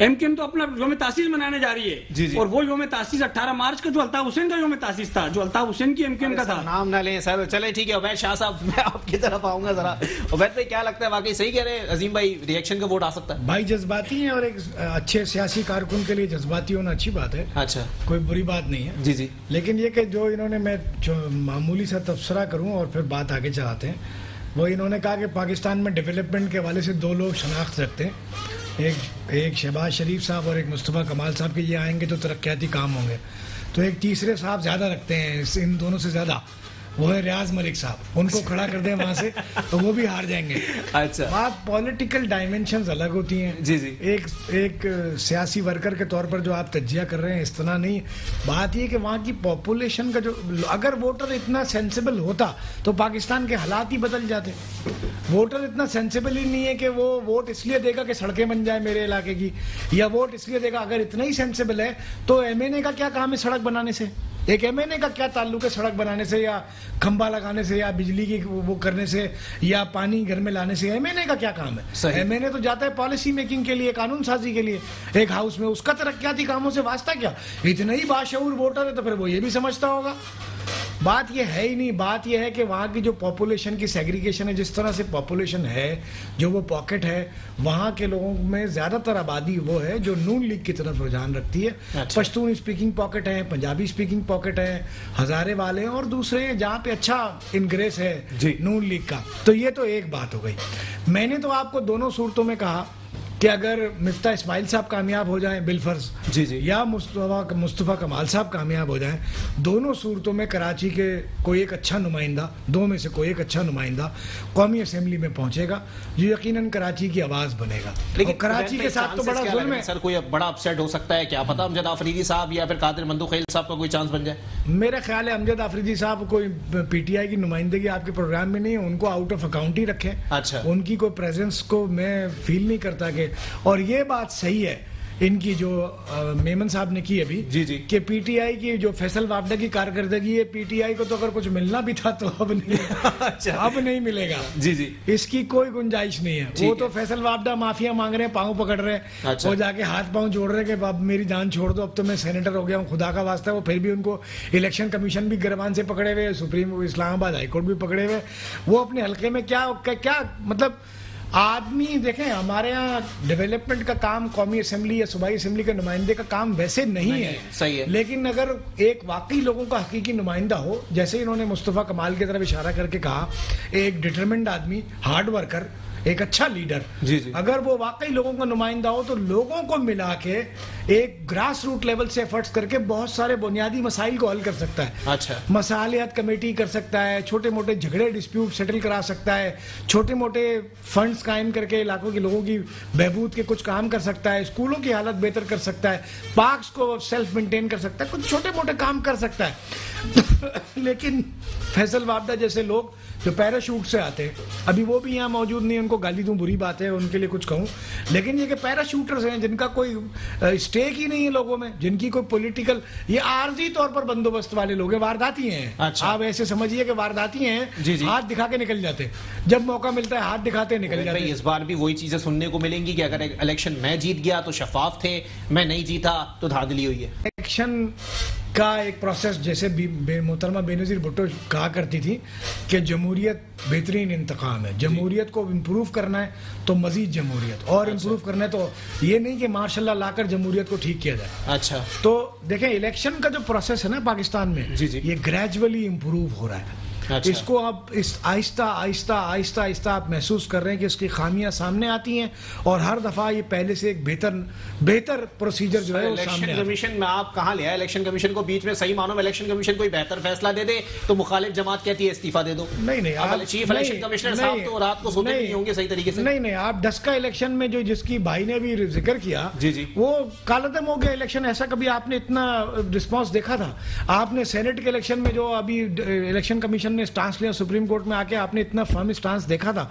एमकेएम तो अपना योम तासीस मनाने जा रही है जी जी। और वो योम तासीस 18 मार्च का जो अल्ताफ हुसैन का योम तासीस था, जो अल्ताफ हुसैन की एमकेएम का था। नाम ना लें सर, चले ठीक है। उबैद शाह साहब, मैं आपकी तरफ आऊंगा जरा। उबैद भाई, क्या लगता है, वाकई सही कह रहे हैं अजीम भाई, रिएक्शन का वोट आ सकता है? भाई जज्बाती है, और एक अच्छे सियासी कारकुन के लिए जज्बाती होना अच्छी बात है। अच्छा, कोई बुरी बात नहीं है जी जी। लेकिन ये कि जो इन्होंने, मैं जो मामूली सा तबसरा करूँ और फिर बात आगे चलाते हैं, वो इन्होंने कहा कि पाकिस्तान में डेवलपमेंट के हवाले से दो लोग शनाख्त रखते हैं, एक शहबाज शरीफ साहब और एक मुस्तफ़ा कमाल साहब, के ये आएंगे तो तरक्याती काम होंगे। तो एक तीसरे साहब ज़्यादा रखते हैं इन दोनों से ज़्यादा, वो है रियाज मलिक साहब, उनको खड़ा कर दें वहाँ से तो वो भी हार जाएंगे। अच्छा, आप पॉलिटिकल डायमेंशंस अलग होती हैं जी जी। एक सियासी वर्कर के तौर पर जो आप तज्जिया कर रहे हैं, इस तरह नहीं। बात यह कि वहाँ की पॉपुलेशन का जो, अगर वोटर इतना सेंसिबल होता तो पाकिस्तान के हालात ही बदल जाते। वोटर इतना सेंसिबल ही नहीं है कि वो वोट इसलिए देगा कि सड़कें बन जाए मेरे इलाके की, या वोट इसलिए देगा, अगर इतना ही सेंसिबल है तो एमएनए का क्या काम है सड़क बनाने से? एक एमएनए का क्या ताल्लुक है सड़क बनाने से, या खंबा लगाने से, या बिजली की वो करने से, या पानी घर में लाने से? एमएनए का क्या काम है? एमएनए तो जाता है पॉलिसी मेकिंग के लिए, कानून साजी के लिए, एक हाउस में। उसका तरक्याती कामों से वास्ता क्या? इतना ही बाशऊर वोटर है तो फिर वो ये भी समझता होगा। बात यह है ही नहीं, बात यह है कि वहाँ की जो पॉपुलेशन की सेग्रीगेशन है, जिस तरह से पॉपुलेशन है, जो वो पॉकेट है, वहाँ के लोगों में ज़्यादातर आबादी वो है जो नून लीग की तरफ रुझान रखती है। अच्छा। पश्तून स्पीकिंग पॉकेट है, पंजाबी स्पीकिंग पॉकेट है, हज़ारे वाले हैं और दूसरे हैं, जहाँ पे अच्छा इनग्रेस है नून लीग का। तो ये तो एक बात हो गई। मैंने तो आपको दोनों सूरतों में कहा कि अगर मिफ्ता इस्माइल साहब कामयाब हो जाएं बिलफर्ज जी जी, या मुस्तफ़ा कमाल साहब कामयाब हो जाएं, दोनों सूरतों में कराची के कोई एक अच्छा नुमाइंदा, दो में से कोई एक अच्छा नुमाइंदा कौमी असम्बली में पहुंचेगा, जो यकीनन कराची की आवाज़ बनेगा। लेकिन कराची के साथ तो बड़ा जुल्म है सर, कोई बड़ा अपसेट हो सकता है, क्या पता अमजद आफरीदी साहब या फिर कादिर मंदोखेल साहब का कोई चांस बन जाए? मेरा ख्याल है अमजद आफरीदी साहब कोई पीटीआई की नुमाइंदगी आपके प्रोग्राम में नहीं है, उनको आउट ऑफ अकाउंट ही रखें। अच्छा, उनकी कोई प्रेजेंस को मैं फील नहीं करता कि, और ये बात सही है इनकी जो मेमन साहब ने की अभी जी कि पीटीआई की जो फैसल वावड़ा की कारकर्दगी है, पीटीआई को तो अगर कुछ मिलना भी था तो अब नहीं अच्छा, अब नहीं मिलेगा जी, इसकी कोई गुंजाइश नहीं है। वो तो फैसल वावड़ा माफिया मांग रहे हैं, पाँव पकड़ रहे हैं, वो जाके हाथ पाँव जोड़ रहे हैं कि अब मेरी जान छोड़ दो, अब तो मैं सेनेटर हो गया हूँ, खुदा का वास्ता। वो फिर भी उनको इलेक्शन कमीशन भी गिरबान से पकड़े हुए, सुप्रीम इस्लामाबाद हाईकोर्ट भी पकड़े हुए, वो अपने हल्के में क्या क्या मतलब आदमी। देखें हमारे यहाँ डेवलपमेंट का काम कौमी असेंबली या सूबाई असेंबली के नुमाइंदे का काम वैसे नहीं है, सही है, लेकिन अगर एक वाकई लोगों का हकीकी नुमाइंदा हो, जैसे इन्होंने मुस्तफ़ा कमाल की तरफ इशारा करके कहा, एक डिटरमिन्ड आदमी, हार्ड वर्कर, एक अच्छा लीडर जी, अगर वो वाकई लोगों का नुमाइंदा हो तो लोगों को मिला के एक ग्रास रूट लेवल से एफर्ट्स करके बहुत सारे बुनियादी मसाइल को हल कर सकता है। अच्छा, मसालियात कमेटी कर सकता है, छोटे मोटे झगड़े डिस्प्यूट सेटल करा सकता है, छोटे मोटे फंड्स कायम करके इलाकों के लोगों की बहबूद के कुछ काम कर सकता है, स्कूलों की हालत बेहतर कर सकता है, पार्क्स को सेल्फ मेंटेन कर सकता है, कुछ छोटे मोटे काम कर सकता है। लेकिन फैसल वावड़ा जैसे लोग जो पैराशूट से आते हैं, अभी वो भी यहाँ मौजूद नहीं, उनको गाली दूं बुरी बात है, उनके लिए कुछ कहूँ, लेकिन ये कि पैराशूटर्स हैं जिनका कोई स्टेक ही नहीं है लोगों में, जिनकी कोई पॉलिटिकल, ये आर्जी तौर पर बंदोबस्त वाले लोग हैं, वारदाती हैं। अच्छा, आप ऐसे समझिए कि वारदाती हैं, हाथ दिखा के निकल जाते, जब मौका मिलता है हाथ दिखाते निकल जाते। इस बार भी वही चीजें सुनने को मिलेंगी कि अगर इलेक्शन मैं जीत गया तो शफाफ थे, मैं नहीं जीता तो धांधली हुई है। इलेक्शन का एक प्रोसेस, जैसे मोहतरमा बेनज़ीर भुट्टो कहा करती थी कि जमहूरियत बेहतरीन इंतकाम है, जमहूरियत को इम्प्रूव करना है तो मजीद जमहूरियत, और इम्प्रूव करना है तो ये नहीं कि मार्शल लाकर जमहूरियत को ठीक किया जाए। अच्छा, तो देखें इलेक्शन का जो प्रोसेस है ना पाकिस्तान में ये ग्रेजुअली इम्प्रूव हो रहा है। अच्छा, इसको आप इस आहिस्ता आहिस्ता आहिस्ता आहिस्ता आप महसूस कर रहे हैं कि इसकी खामियां सामने आती हैं, और हर दफ़ा ये पहले से एक बेहतर प्रोसीजर जो है वो सामने। कमीशन में आप कहाँ ले आए? इलेक्शन कमीशन को बीच में, सही मानो में इलेक्शन कमीशन कोई बेहतर फैसला दे दे तो मुखालिफ जमात कहती है इस्तीफा दे दो। नहीं नहीं, चीफ इलेक्शन कमिश्नर साहब तो रात को सोते नहीं होंगे सही तरीके से। नहीं नहीं, आप डस्का इलेक्शन में जो, जिसकी भाई ने भी जिक्र किया जी, वो कालतम हो गया इलेक्शन, ऐसा कभी आपने इतना रिस्पॉन्स देखा था? आपने सेनेट के इलेक्शन में जो अभी इलेक्शन कमीशन स्टांस लिया, सुप्रीम कोर्ट में आके आपने इतना फर्म स्टांस देखा था?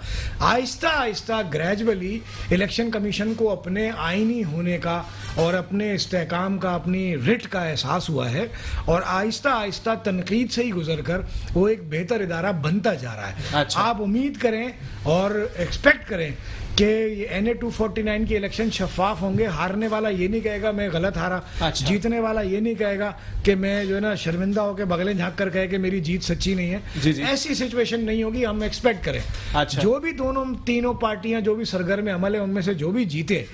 Aahista Aahista gradually election commission को अपने आईनी होने का और अपने इस्तेहकाम का, अपनी रिट का एहसास हुआ है, और आहिस्ता आहिस्ता तनकीद से ही गुजर कर वो एक बेहतर इदारा बनता जा रहा है। अच्छा, आप उम्मीद करें और एक्सपेक्ट करें कि एनए 249 के इलेक्शन शफाफ होंगे। हारने वाला ये नहीं कहेगा मैं गलत हारा। अच्छा, जीतने वाला ये नहीं कहेगा कि मैं जो है ना शर्मिंदा होकर बगलें झांक कर कहे कि मेरी जीत सच्ची नहीं है। ऐसी सिचुएशन नहीं होगी, हम एक्सपेक्ट करें। अच्छा, जो भी दोनों तीनों पार्टियां जो भी सरगर्म अमल है उनमें से जो भी जीते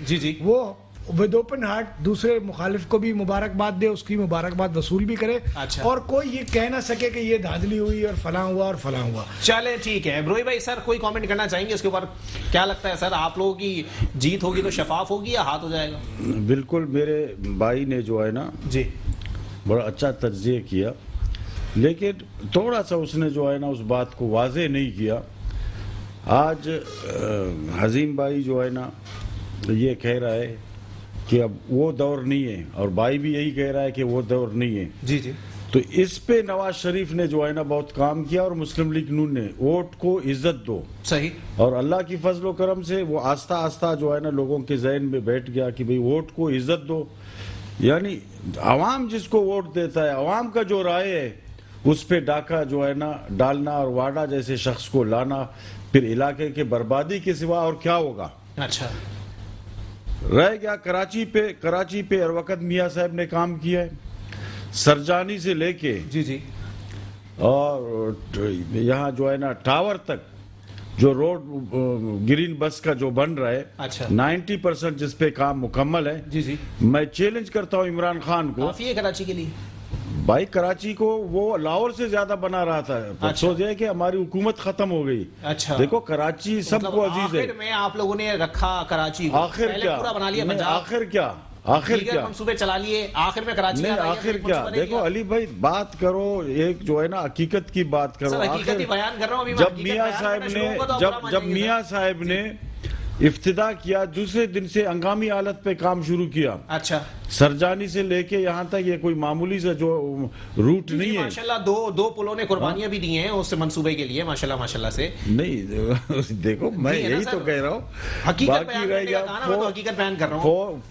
वो विद ओपन हार्ट दूसरे मुखालिफ को भी मुबारकबाद दे, उसकी मुबारकबाद वसूल भी करे। अच्छा, और कोई ये कह ना सके कि ये धांधली हुई और फलां हुआ और फलां हुआ। चले ठीक है, ब्रोही भाई सर कोई कमेंट करना चाहेंगे उसके ऊपर? क्या लगता है सर आप लोगों की जीत होगी तो शफाफ होगी या हाथ हो जाएगा? बिल्कुल, मेरे भाई ने जो है ना जी बड़ा अच्छा तज्जिया किया, लेकिन थोड़ा सा उसने जो है ना उस बात को वाजे नहीं किया। आज हज़ीम भाई जो है ना ये कह रहा है कि अब वो दौर नहीं है, और भाई भी यही कह रहा है कि वो दौर नहीं है जी जी, तो इस पे नवाज शरीफ ने जो है ना बहुत काम किया, और मुस्लिम लीग नून ने वोट को इज्जत दो सही, और अल्लाह की फजलो करम से वो आस्था आस्था जो है ना लोगों के जहन में बैठ गया कि भाई वोट को इज्जत दो, यानी आवाम जिसको वोट देता है, आवाम का जो राय है उस पर डाका जो है ना डालना, और वाडा जैसे शख्स को लाना, फिर इलाके के बर्बादी के सिवा और क्या होगा। अच्छा, रह गया कराची पे हर वक्त मियाँ साहब ने काम किया है, सरजानी से लेके जी जी और यहाँ जो है ना टावर तक जो रोड ग्रीन बस का जो बन रहा है। अच्छा, 90% जिसपे काम मुकम्मल है जी जी। मैं चैलेंज करता हूँ इमरान खान को, काफी है कराची के लिए भाई, कराची को वो लाहौर से ज्यादा बना रहा था। अच्छा, सोच कि हमारी हुकूमत खत्म हो गई। अच्छा, देखो कराची सबको अजीज है। आखिर में आप लोगों ने रखा कराची को, आखिर क्या पूरा बना लिया पंजाब, आखिर क्या मंसूबे चला लिए, आखिर में कराची नहीं, आखिर क्या? देखो अली भाई बात करो, एक जो है ना हकीकत की बात करो। आखिर जब मियाँ साहब ने इफ्तिदा किया, दूसरे दिन से हंगामी हालत पे काम शुरू किया। अच्छा, सरजानी से लेके यहाँ तक ये कोई मामूली से जो रूट नहीं है। माशाल्लाह दो पुलों ने कुर्बानियां भी दी हैं उस मनसूबे के लिए, माशाल्लाह माशाल्लाह से। नहीं देखो, मैं यही तो कह रहा हूँ, बाकी रह गया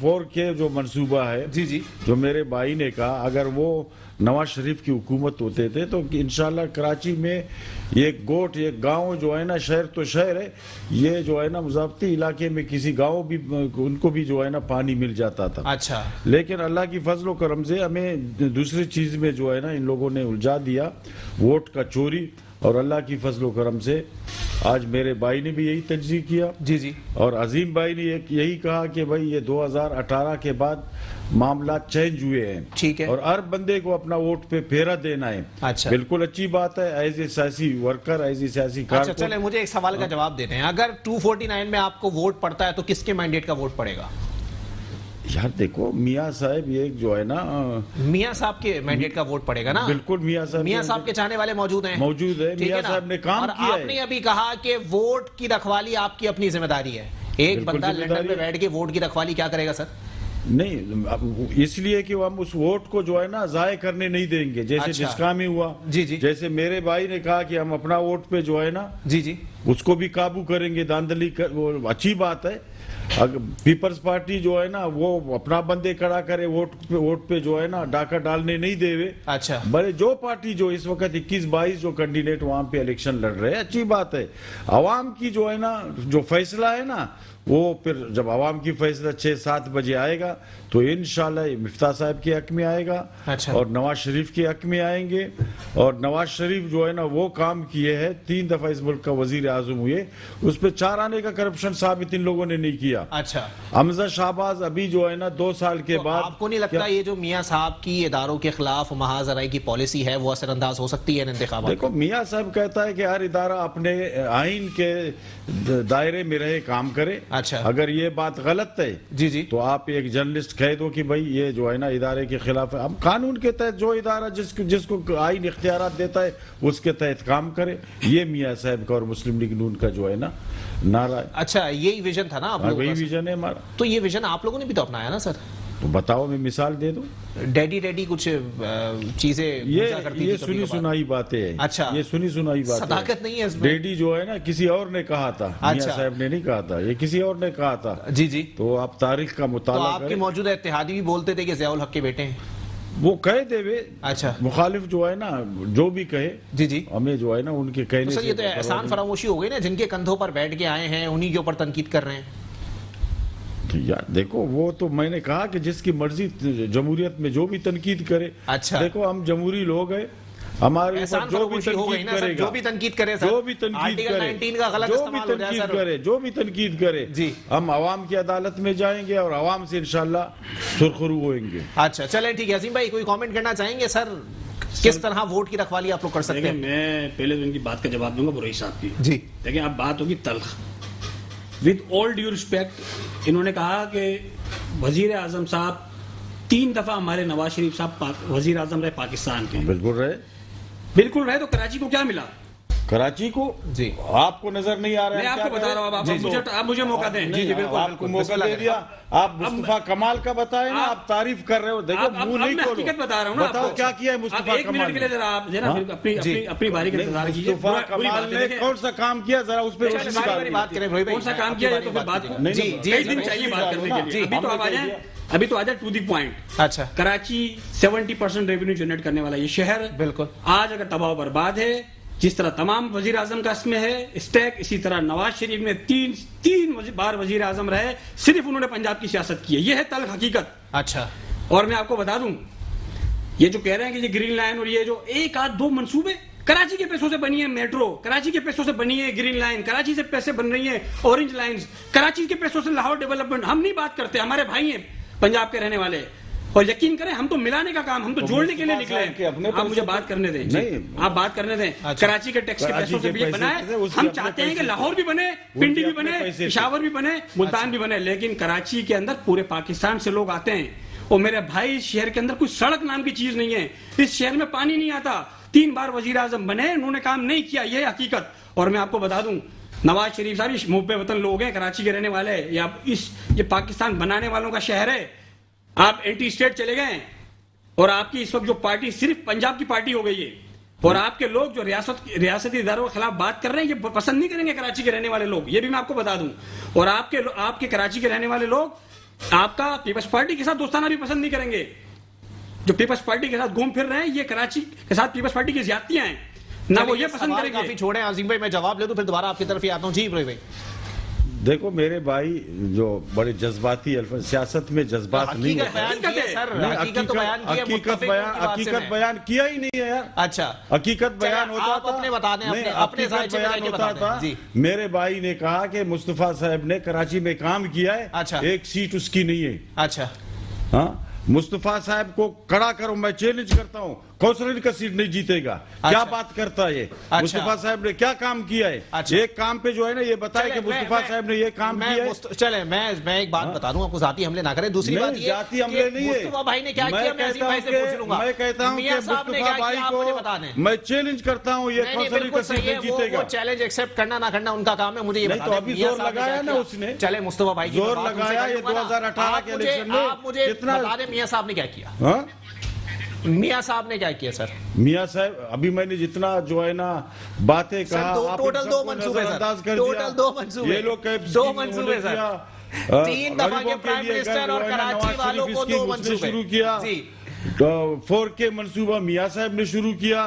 4K जो मनसूबा है। जी जी, जो मेरे भाई ने कहा, अगर वो नवाज शरीफ की हुकूमत होते थे तो इंशाल्लाह कराची में ये गोट, ये गांव जो है ना, शहर तो शहर है, ये जो है ना मुजाफती इलाके में किसी गांव भी उनको भी जो है ना पानी मिल जाता था। अच्छा, लेकिन अल्लाह की फजल व करम से हमें दूसरी चीज में जो है ना इन लोगों ने उलझा दिया, वोट का चोरी। और अल्लाह की फजल व करम से आज मेरे भाई ने भी यही तर्जीह किया। जी जी, और अजीम भाई ने यही कहा कि भाई ये 2018 के बाद मामला चेंज हुए हैं। ठीक है, और हर बंदे को अपना वोट पे फेरा देना है। अच्छा, बिल्कुल अच्छी बात है, एज ए सियासी वर्कर, एज ए सियासी कारकुन। अच्छा, चले मुझे एक सवाल का जवाब देते हैं, अगर 249 में आपको वोट पड़ता है तो किसके मैंडेट का वोट पड़ेगा? यार देखो, मियाँ साहब एक जो है ना, मियाँ साहब के मैंडेट का वोट पड़ेगा ना। बिल्कुल, मियाँ साहब के चाहने वाले मौजूद हैं। मियाँ साहब ने काम किया। आपने अभी कहा कि वोट की रखवाली आपकी अपनी जिम्मेदारी है, एक बंदा लंदन में बैठ के वोट की रखवाली क्या करेगा सर? नहीं, इसलिए कि हम उस वोट को जो है ना जाया करने नहीं देंगे, जैसे जिसका में हुआ। जी जी, जैसे मेरे भाई ने कहा कि हम अपना वोट पे जो है ना, जी जी, उसको भी काबू करेंगे, धांधली वो अच्छी बात है। अगर पीपल्स पार्टी जो है ना वो अपना बंदे खड़ा करे, वोट पे जो है ना डाका डालने नहीं देवे। अच्छा, भले जो पार्टी जो इस वक्त 21-22 जो कैंडिडेट वहाँ पे इलेक्शन लड़ रहे हैं, अच्छी बात है। आवाम की जो है ना जो फैसला है ना, वो फिर जब आवाम की फैसला 6-7 बजे आएगा तो इंशाल्लाह ये मिफ्ता साहब के हक में आएगा। अच्छा, और नवाज शरीफ के हक में आएंगे। और नवाज शरीफ जो है ना वो काम किए हैं, 3 दफा इस मुल्क का वजीर आजम हुए, उस पर 4 आने का करप्शन साबित इन लोगों ने नहीं किया। अच्छा, हमजा शाहबाज अभी जो है ना 2 साल के तो बाद। आपको नहीं लगता ये जो मियाँ साहब की इदारों के खिलाफ महाजराई की पॉलिसी है वो असरअंदाज हो सकती है? देखो, मियाँ साहब कहता है कि हर इदारा अपने आइन के दायरे में रहे काम करे। अच्छा, अगर ये बात गलत है, जी जी, तो आप एक जर्नलिस्ट कह दो कि भाई ये जो है ना इदारे के खिलाफ है। हम कानून के तहत जो इदारा जिसको आईन इख्तियारात देता है उसके तहत काम करे। ये मियाँ साहब का और मुस्लिम लीग नून का जो है ना नारा है। अच्छा, यही विजन था ना आप लोगों का? यही विजन है हमारा। तो ये विजन आप लोगों ने भी तो अपनाया ना सर? तो बताओ, मैं मिसाल दे दूं। डैडी कुछ चीजें ये सुनी सुनाई बातें हैं। अच्छा, ये सुनी सुनाई बातें, सदाकत नहीं है इसमें। डैडी जो है ना किसी और ने कहा था। अच्छा, मियां साहब ने नहीं कहा था, ये किसी और ने कहा था। जी जी, तो आप तारीख का मुताला करें। तो आपके मौजूदा इत्तेहादी भी बोलते थे कि ज़िया उल हक के बेटे हैं, वो कह देवे। अच्छा, मुखालिफ जो है ना जो भी कहे। जी जी, हमें जो है ना उनके कहने से ये तो एहसान फरामोशी हो गई ना, जिनके कंधों पर बैठ के आए हैं उन्हीं के ऊपर तनकीद कर रहे हैं। यार देखो, वो तो मैंने कहा कि जिसकी मर्जी जमहूरियत में जो भी तनकीद करे। अच्छा, देखो हम जमहूरी लोग हैं, हमारे जो भी तनकीद करे जी, हम आवाम की अदालत में जाएंगे और आवाम से इंशाल्लाह सुरखरू होंगे। अच्छा, चले ठीक है। अजीम भाई कोई कमेंट करना चाहेंगे सर, किस तरह वोट की रखवाली आप लोग कर सकते हैं? मैं पहले उनकी बात का जवाब दूंगा, बुरोही साहब की। जी, देखिए आप बात होगी तल्ख, विद ऑल ड्यू रिस्पेक्ट, इन्होंने कहा कि वजीर आजम साहब 3 दफा हमारे नवाज शरीफ साहब वजीर आजम रहे पाकिस्तान के। बिल्कुल रहे। तो कराची को क्या मिला? कराची को जी आपको नजर नहीं आ रहा है? मैं आपको बता रहा हूँ, आप मुझे मौका दें। जी जी, बिल्कुल आपको मौका दे दिया। आप मुस्तफा कमाल का बताएं ना, आप तारीफ कर रहे हो। देखो मुंह नहीं खोलो, हकीकत बता रहा हूँ, बताओ क्या किया है मुस्तफा कमाल ने? जरा आप जरा अपनी बारी का इंतजार कीजिए। कमाल ने कौन सा काम किया, जरा उस पर बात करें। कौन सा काम किया तो बात चाहिए बात करने के लिए। अभी तो आ जाए टू दी पॉइंट। अच्छा, कराची 70% रेवेन्यू जनरेट करने वाला ये शहर, बिल्कुल आज अगर तबाह बर्बाद है, जिस तरह तमाम वजीर आजम का इसमें है स्टैक, इसी तरह नवाज शरीफ ने तीन बार वजीर आजम रहे, सिर्फ उन्होंने पंजाब की सियासत की है। यह है तल्ख हकीकत। अच्छा, और मैं आपको बता दूं, ये जो कह रहे हैं कि ये ग्रीन लाइन और ये जो 1-2 मनसूबे कराची के पैसों से बनी है, मेट्रो कराची के पैसों से बनी है, ग्रीन लाइन कराची से पैसे बन रही है, ऑरेंज लाइन कराची के पैसों से, लाहौर डेवलपमेंट, हम नहीं बात करते, हमारे भाई हैं पंजाब के रहने वाले, और यकीन करें हम तो मिलाने का काम, हम तो जोड़ने के लिए निकले हैं। आप मुझे बात करने दें। नहीं, आप बात करने दें। अच्छा, कराची के टैक्स के पैसों से भी बनाए, हम चाहते हैं कि लाहौर भी बने, पिंडी भी बने, पेशावर भी बने, मुल्तान भी बने, लेकिन कराची के अंदर पूरे पाकिस्तान से लोग आते हैं। और मेरे भाई, इस शहर के अंदर कोई सड़क नाम की चीज नहीं है, इस शहर में पानी नहीं आता, 3 बार वजीर आजम बने, उन्होंने काम नहीं किया, यह हकीकत। और मैं आपको बता दूं नवाज शरीफ साहब मुहब्बे वतन लोग हैं, कराची के रहने वाले हैं, या इस ये पाकिस्तान बनाने वालों का शहर है। आप एंटी स्टेट चले गए और आपकी इस वक्त जो पार्टी सिर्फ पंजाब की पार्टी हो गई है और आपके लोग जो रियासती इदारों के खिलाफ बात कर रहे हैं ये पसंद नहीं करेंगे कराची के रहने वाले लोग, ये भी मैं आपको बता दूं। और आपके कराची के रहने वाले लोग आपका पीपल्स पार्टी के साथ दोस्ताना भी पसंद नहीं करेंगे। जो पीपल्स पार्टी के साथ घूम फिर रहे हैं ये कराची के साथ पीपल्स पार्टी की ज्यादतियां हैं ना, वो ये पसंद करेंगे। काफी छोड़े आज़ीम भाई, मैं जवाब ले दूं फिर दोबारा आपकी तरफ ही आता हूं। जी भाई, देखो मेरे भाई जो बड़े जज्बाती सियासत में जज्बात नहीं है, हकीकत बयान किया ही नहीं है यार। अच्छा, हकीकत बयान होता था, अपने बता दें, अपने बयान होता था। मेरे भाई ने कहा कि मुस्तफा साहब ने कराची में काम किया है, अच्छा एक सीट उसकी नहीं है। अच्छा हाँ, मुस्तफा साहब को कड़ा करो, मैं चैलेंज करता हूँ, कौंसलर का सीट नहीं जीतेगा। अच्छा, क्या बात करता है। अच्छा, मुस्तफा साहब ने क्या काम किया है। अच्छा, एक काम पे जो है ना ये बताए कि मुस्तफा साहब ने ये काम किया है। चले मैं एक बात बता दूं आपको, जाती हमले ना करें। दूसरी बात ये जाती हमले नहीं है, मुस्तफा भाई ने क्या किया मैं आज़ीम भाई से पूछ लूंगा। मैं कहता हूँ मुस्तफा भाई को मैं चैलेंज करता हूँ, ये कौंसलर का सीट नहीं जीतेगा। चैलेंज एक्सेप्ट करना ना करना उनका काम है, मुझे अभी जोर लगाया ना उसने। चले मुस्तफा भाई जोर लगाया, ये 2018 के इलेक्शन में कितना मियां साहब ने क्या किया, मियां साहब ने क्या किया। सर मियां साहब, अभी मैंने जितना जो है ना बातें कहा, टोटल दो मंसूबे, टोटल दो मंसूबे, ये लोग दो मंसूबे सर, तीन दफा के प्राइम मिनिस्टर और कराची वालों को दो मंसूबे शुरू किया। 4K मंसूबा मियां साहब ने शुरू किया,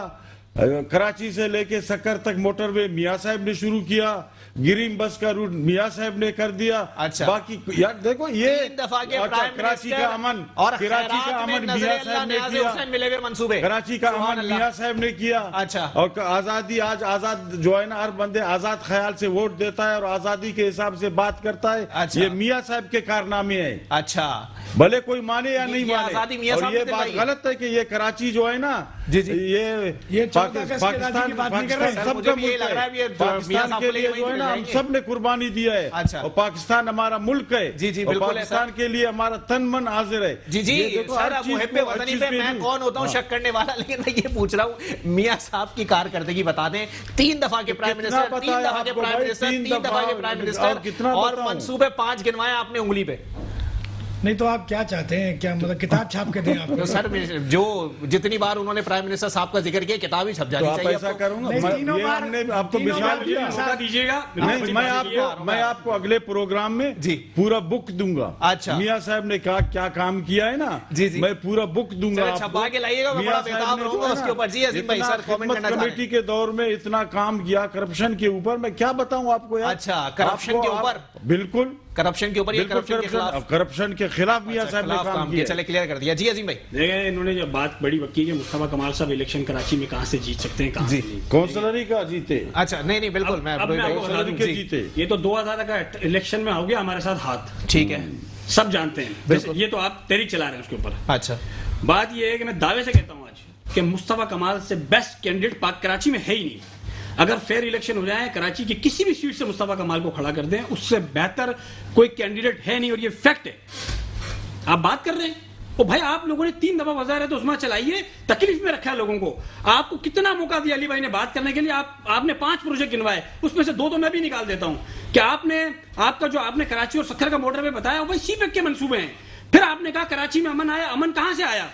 कराची से लेके सक्कर तक मोटरवे मियां साहब ने शुरू किया, ग्रीन बस का रूट मियां साहब ने कर दिया। अच्छा, बाकी यार देखो ये दफा के कराची का अमन और कराची का अमन मियां साहब ने किया, मिले हुए मंसूबे कराची का अमन मियां साहब ने किया। अच्छा, और आजादी, आज आजाद जो है ना हर बंदे आजाद ख्याल से वोट देता है और आजादी के हिसाब से बात करता है, ये मियां साहब के कारनामे है। अच्छा, भले कोई माने या नहीं माने, और ये बात गलत है कि ये कराची जो है ना ये पाकिस्तान सबका मुल्क है, पाकिस्तान के लिए जो है ना हम सब ने कुर्बानी दिया है। अच्छा, और पाकिस्तान हमारा मुल्क है। जी जी, और पाकिस्तान के लिए हमारा तन मन हाजिर है। जी जी, मैं कौन होता हूँ शक करने वाला, लेकिन मैं ये पूछ रहा हूँ मियां साहब की कारकर्दगी बता दें। 3 दफा के प्राइम मिनिस्टर, 3 दफा के प्राइम मिनिस्टर, 3 दफा के प्राइम मिनिस्टर, और मनसूबे 5 गिनवाए आपने उंगली पे। नहीं तो आप क्या चाहते हैं, क्या मतलब किताब छाप के दें आपको? सर जो जितनी बार उन्होंने प्राइम मिनिस्टर साहब का जिक्र किया किताब ही छप जानी चाहिए। ऐसा करूंगा आपको मिसाल दीजिएगा, मैं आपको अगले प्रोग्राम में पूरा बुक दूंगा। अच्छा, मियां साहब ने कहा क्या काम किया है ना, जी जी मैं पूरा बुक दूंगा, छपा के लाइएगा। कमेटी के दौर में इतना काम किया करप्शन के ऊपर, मैं क्या बताऊँ आपको। अच्छा, करप्शन के ऊपर, बिल्कुल करप्शन के ऊपर, करप्शन के खिलाफ मियां साहब ने काम किया। चले क्लियर कर दिया। जी अजीम भाई, देखिए इन्होंने जो बात बड़ी बक्की कि मुस्तफा कमाल साहब इलेक्शन कराची में कहां से जीत सकते हैं, कहां से काउंसलरी का जीते। अच्छा, नहीं नहीं बिल्कुल, मैं काउंसलरी के जीते, ये तो 2000 का इलेक्शन में हो गया हमारे साथ हाथ, ठीक है सब जानते हैं, ये तो आप तहरीक चला रहे हैं उसके ऊपर। अच्छा, बात ये है कि मैं दावे से कहता हूँ आज कि मुस्तफा कमाल से बेस्ट कैंडिडेट पाक कराची में है ही नहीं। अगर फेयर इलेक्शन हो जाए कराची की किसी भी सीट से मुस्तफा कमाल को खड़ा कर दें, उससे बेहतर कोई कैंडिडेट है नहीं, और ये फैक्ट है। आप बात कर रहे हैं, ओ भाई आप लोगों ने 3 दफा वजारत तो उस्मा चलाइए, तकलीफ में रखा है लोगों को। आपको कितना मौका दिया अली भाई ने बात करने के लिए, आपने 5 प्रोजेक्ट गिनवाए, उसमें से 2 तो मैं भी निकाल देता हूं कि आपने कराची और सक्खर का बॉर्डर पे बताया, भाई सीपेक के मनसूबे हैं। फिर आपने कहा कराची में अमन आया, अमन कहां से आया?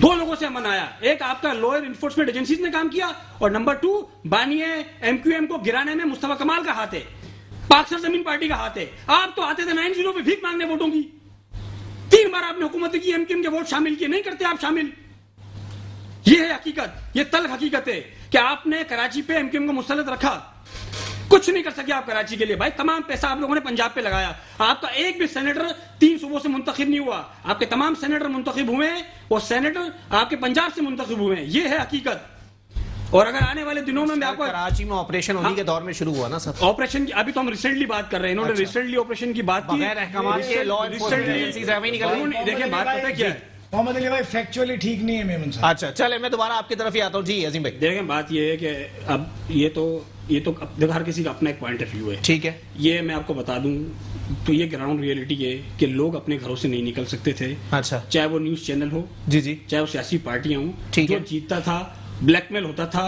2 लोगों से अमन आया, एक आपका लॉयर इन्फोर्समेंट एजेंसीज ने काम किया, और नंबर 2 बानिए MQM को गिराने में मुस्तफा कमाल का हाथ है, पाकिस्तान जमीन पार्टी का हाथ है। आप तो आते थे 9-0 पे भीख मांगने वोटों की, 3 बार आपने हुकूमत की, MQM के वोट शामिल किए, नहीं करते आप शामिल। ये है हकीकत, ये तल्ख हकीकत है कि आपने कराची पे MQM को मुसलत रखा, कुछ नहीं कर सके आप कराची के लिए। भाई तमाम पैसा आप लोगों ने पंजाब पे लगाया, आपका एक भी सेनेटर 3 सूबों से मुंतखब नहीं हुआ, आपके तमाम सेनेटर मुंतखब हुए हैं, और सेनेटर आपके पंजाब से मुंतखब हुए हैं, ये है हकीकत। और अगर आने वाले दिनों में आपको कराची में ऑपरेशन होने के दौर में शुरू हुआ ना सर, ऑपरेशन की अभी तो हम रिसेंटली बात कर रहे हैं, इन्होंने रिसेंटली ऑपरेशन की बात की, देखिए बात पता क्या है मोहम्मद अली भाई, फैक्चुअली ठीक नहीं है मेमन साहब। अच्छा चले, मैं दोबारा आपकी तरफ ही आता हूँ। जी अजीम भाई, देखें बात ये है कि अब ये तो देखो हर किसी का अपना एक पॉइंट ऑफ व्यू है, ठीक है। ये मैं आपको बता दूं तो ये ग्राउंड रियलिटी है कि लोग अपने घरों से नहीं निकल सकते थे। अच्छा, चाहे वो न्यूज चैनल हो, जी जी, चाहे वो सियासी पार्टियां हों, ठीक है, जीतता था ब्लैकमेल होता था,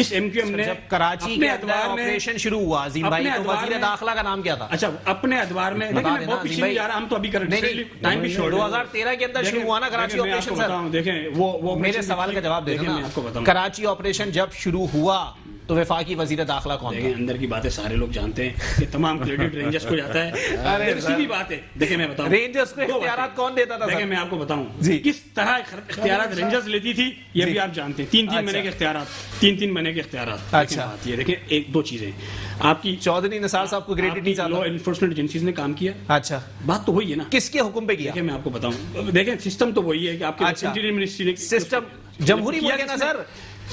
इस एमक्यूएम ने कराची के अदवार में ऑपरेशन शुरू हुआ, अजीम भाई तो वज़ीर दाखला का नाम क्या था? अच्छा अपने अदवार में बहुत पीछे जा रहा, हम तो अभी करंटली टाइम भी शॉर्ट, 2013 के अंदर शुरू हुआ ना कराची ऑपरेशन। सर देखें वो मेरे सवाल का जवाब देखें, मैं आपको बताऊं कराची ऑपरेशन जब शुरू हुआ तो वफाकी वजीर दाखला कौन था? अंदर की बातें सारे लोग जानते हैं कि तमाम क्रेडिट रेंजर्स को जाता है, इसी भी बात है। देखिए मैं बताऊं रेंजर्स को इख्तियारात कौन देता था? देखिए मैं आपको बताऊं किस तरह इख्तियारात रेंजर्स लेती थी, ये भी आप जानते हैं। तीन महीने के इख्तियारात, 3 महीने के इख्तियारात। अच्छा बात ये देखिए, एक दो चीजें आपकी चौधरी निसार साहब को क्रेडिट नहीं चाहिए, लॉ एनफोर्समेंट एजेंसीज ने काम किया। अच्छा बात तो वही है ना, किसके हुक्म पे किया? देखिए मैं आपको बताऊं, देखिए सिस्टम तो वही है कि आपके इंटीरियर मिनिस्ट्री ने सिस्टम जमहूरी बोल के ना सर,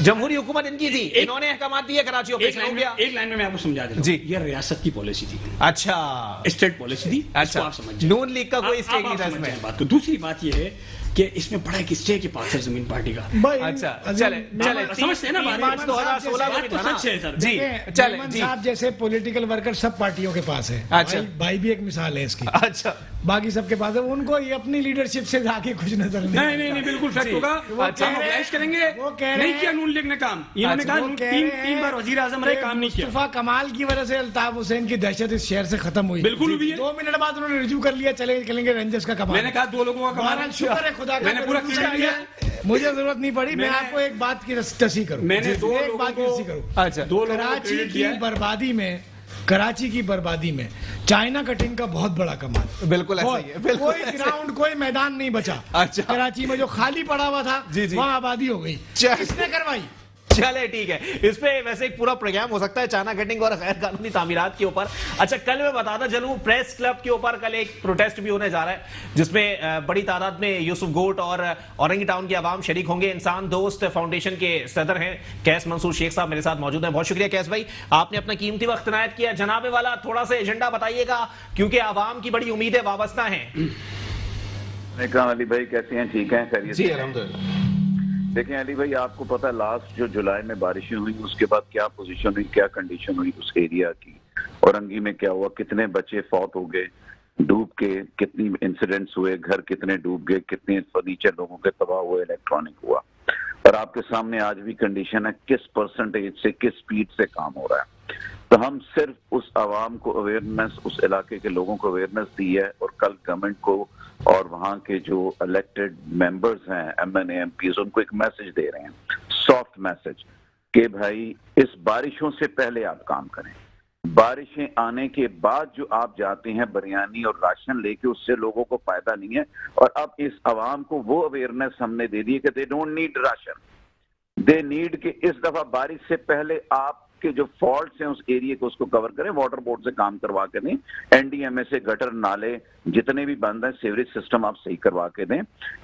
जमहूरी हुकूमत इनकी थी, इन्होंने अहकाम दिए कराची ऑपरेशन हो गया। एक लाइन में मैं आपको समझा देता हूं जी, ये रियासत की पॉलिसी थी। अच्छा स्टेट पॉलिसी थी। अच्छा आप समझ नून लीग का कोई स्टेक नहीं था इसमें। बात को दूसरी बात ये है कि इसमें बड़ा एक स्टेक है पाकिस्तान जमीन पार्टी का। अच्छा चले चले समझते हैं ना, 2016 में था ना जी। चले जी आप जैसे पॉलिटिकल वर्कर सब पार्टियों के पास है। अच्छा भाई भी एक मिसाल है इसकी। अच्छा बाकी सबके पास है, उनको ये अपनी लीडरशिप से आगे कुछ नजर नहीं। नहीं नहीं बिल्कुल फैक्ट होगा, मोबिलाइज करेंगे। वो कह रहे हैं नून लीग ने काम, इन्होंने कहा तीन बार वजीर आजम रहे, काम नहीं किया। मुस्तफा कमाल की वजह से अल्ताफ हुसैन की दहशत इस शहर से खत्म हुई। बिल्कुल हुई है, 2 मिनट बाद उन्होंने रिज्यू कर लिया, चले निकलेंगे रेंजर्स का कमाल। मैंने कहा 2 लोगों का कमाल, शुक्र है खुदा का मैंने पूरा क्लियर किया, मुझे जरूरत नहीं पड़ी। मैं आपको एक बात की तस्दीक करूं, मैंने 2 बात की तस्दीक करूं। अच्छा कराची की बर्बादी में, कराची की बर्बादी में चाइना कटिंग का बहुत बड़ा कमाल। बिल्कुल ऐसा ही है, बिल्कुल कोई ग्राउंड कोई मैदान नहीं बचा। अच्छा कराची में जो खाली पड़ा हुआ था वहाँ आबादी हो गई, किसने करवाई? चले ठीक है, इस पे वैसे एक पूरा प्रोग्राम हो सकता है चाइना कटिंग और गैर कानूनी तामीरात के ऊपर। अच्छा कल मैं बताता चलूं प्रेस क्लब के ऊपर कल एक प्रोटेस्ट भी होने जा रहा है जिसमें बड़ी तादाद में यूसुफ गोट और औरंगी टाउन के आवाम शरीक होंगे। इंसान दोस्त फाउंडेशन के सदर हैं कैस मंसूर शेख साहब मेरे साथ मौजूद हैं। बहुत शुक्रिया कैस भाई, आपने अपना कीमती वक्त इनायत किया। जनाबे वाला थोड़ा सा एजेंडा बताइएगा क्योंकि आवाम की बड़ी उम्मीदें वाबस्ता हैं। अली भाई कैसे हैं? ठीक है जी अलहमदुलिल्लाह। देखें अली भाई आपको पता है लास्ट जो जुलाई में बारिशें हुई उसके बाद क्या पोजीशन हुई, क्या कंडीशन हुई उस एरिया की, औरंगी में क्या हुआ, कितने बच्चे फौत हो गए डूब के, कितनी इंसिडेंट्स हुए, घर कितने डूब गए, कितने फर्नीचर लोगों के तबाह हुए, इलेक्ट्रॉनिक हुआ। और आपके सामने आज भी कंडीशन है किस परसेंटेज से किस स्पीड से काम हो रहा है। तो हम सिर्फ उस आवाम को अवेयरनेस, उस इलाके के लोगों को अवेयरनेस दी है और कल गवर्नमेंट को और वहाँ के जो इलेक्टेड मेंबर्स हैं MNA MPs उनको एक मैसेज दे रहे हैं, सॉफ्ट मैसेज कि भाई इस बारिशों से पहले आप काम करें। बारिशें आने के बाद जो आप जाते हैं बिरयानी और राशन लेके उससे लोगों को फायदा नहीं है। और अब इस आवाम को वो अवेयरनेस हमने दे दी है कि they don't need ration, they need कि इस दफा बारिश से पहले आप के जो फॉल्ट्स हैं उस एरिया को उसको कवर करें, वाटर बोर्ड से काम करवा के दें, NDMA से गटर नाले जितने भी बंद हैं, सीवरेज सिस्टम आप सही करवा के दें,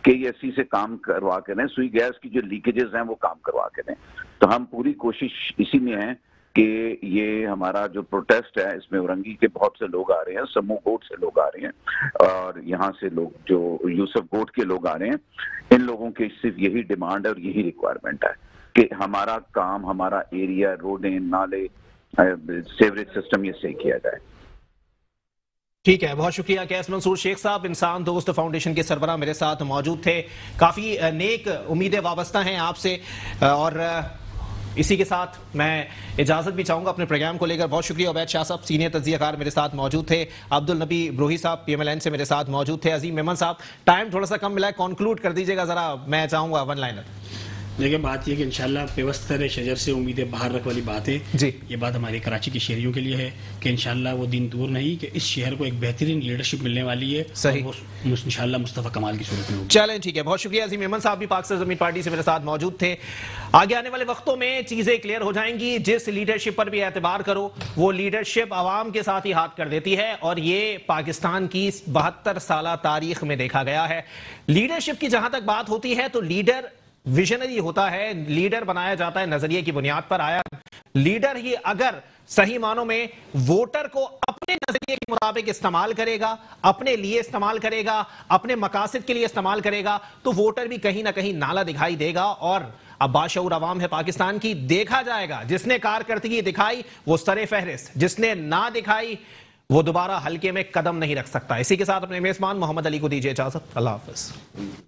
KESC से काम करवा के दें, सुई गैस की जो लीकेजेस हैं वो काम करवा के दें। तो हम पूरी कोशिश इसी में है कि ये हमारा जो प्रोटेस्ट है इसमें औरंगी के बहुत से लोग आ रहे हैं, समूह गोट से लोग आ रहे हैं और यहाँ से लोग जो यूसुफ गोट के लोग आ रहे हैं। इन लोगों के सिर्फ यही डिमांड है और यही रिक्वायरमेंट है कि हमारा काम, हमारा एरिया, रोडें, नाले, सीवरेज सिस्टम ये सही किया जाए। ठीक है, बहुत शुक्रिया कैस मंसूर शेख साहब, इंसान दोस्त फाउंडेशन के सरबराह मेरे साथ मौजूद थे। काफ़ी नेक उम्मीदें वाबस्ता हैं आपसे और इसी के साथ मैं इजाज़त भी चाहूँगा अपने प्रोग्राम को लेकर। बहुत शुक्रिया उबैद शाह साहब सीनियर तज्ज़ियाकार मेरे साथ मौजूद थे, अब्दुल नबी ब्रोही साहब PMLN से मेरे साथ मौजूद थे, अजीम मेमन साहब। टाइम थोड़ा सा कम मिला है, कॉन्क्लूड कर दीजिएगा ज़रा, मैं चाहूँगा वन लाइनर। देखिए बात यह कि इंशाल्लाह पेवस्तर शजर से उम्मीदें बाहर रख वाली बात है जी। ये बात हमारे कराची के शहरियों के लिए है कि इंशाल्लाह वो दिन दूर नहीं कि इस शहर को एक बेहतरीन लीडरशिप मिलने वाली है। सही वो इंशाल्लाह मुस्तफा कमाल की सूरत में होगी। चलें ठीक है, बहुत शुक्रिया अजीम मेमन साहब भी पाकिस्तान जमीन पार्टी से मेरे साथ मौजूद थे। आगे आने वाले वक्तों में चीज़ें क्लियर हो जाएंगी, जिस लीडरशिप पर भी एतबार करो वो लीडरशिप आवाम के साथ ही हाथ कर देती है और ये पाकिस्तान की 72 साल तारीख में देखा गया है। लीडरशिप की जहाँ तक बात होती है तो लीडर विजनरी होता है, लीडर बनाया जाता है नजरिए की बुनियाद पर। आया लीडर ही अगर सही मानों में वोटर को अपने नजरिए के मुताबिक इस्तेमाल करेगा, अपने लिए इस्तेमाल करेगा, अपने मकासद के लिए इस्तेमाल करेगा तो वोटर भी कहीं ना कहीं नाला दिखाई देगा। और अब बाशऊर आवाम है पाकिस्तान की, देखा जाएगा जिसने कारकर्दगी दिखाई वो सरे फहरिस्त, जिसने ना दिखाई वो दोबारा हल्के में कदम नहीं रख सकता। इसी के साथ अपने मेजबान मोहम्मद अली को दीजिए इजाजत, अल्लाह हाफिज।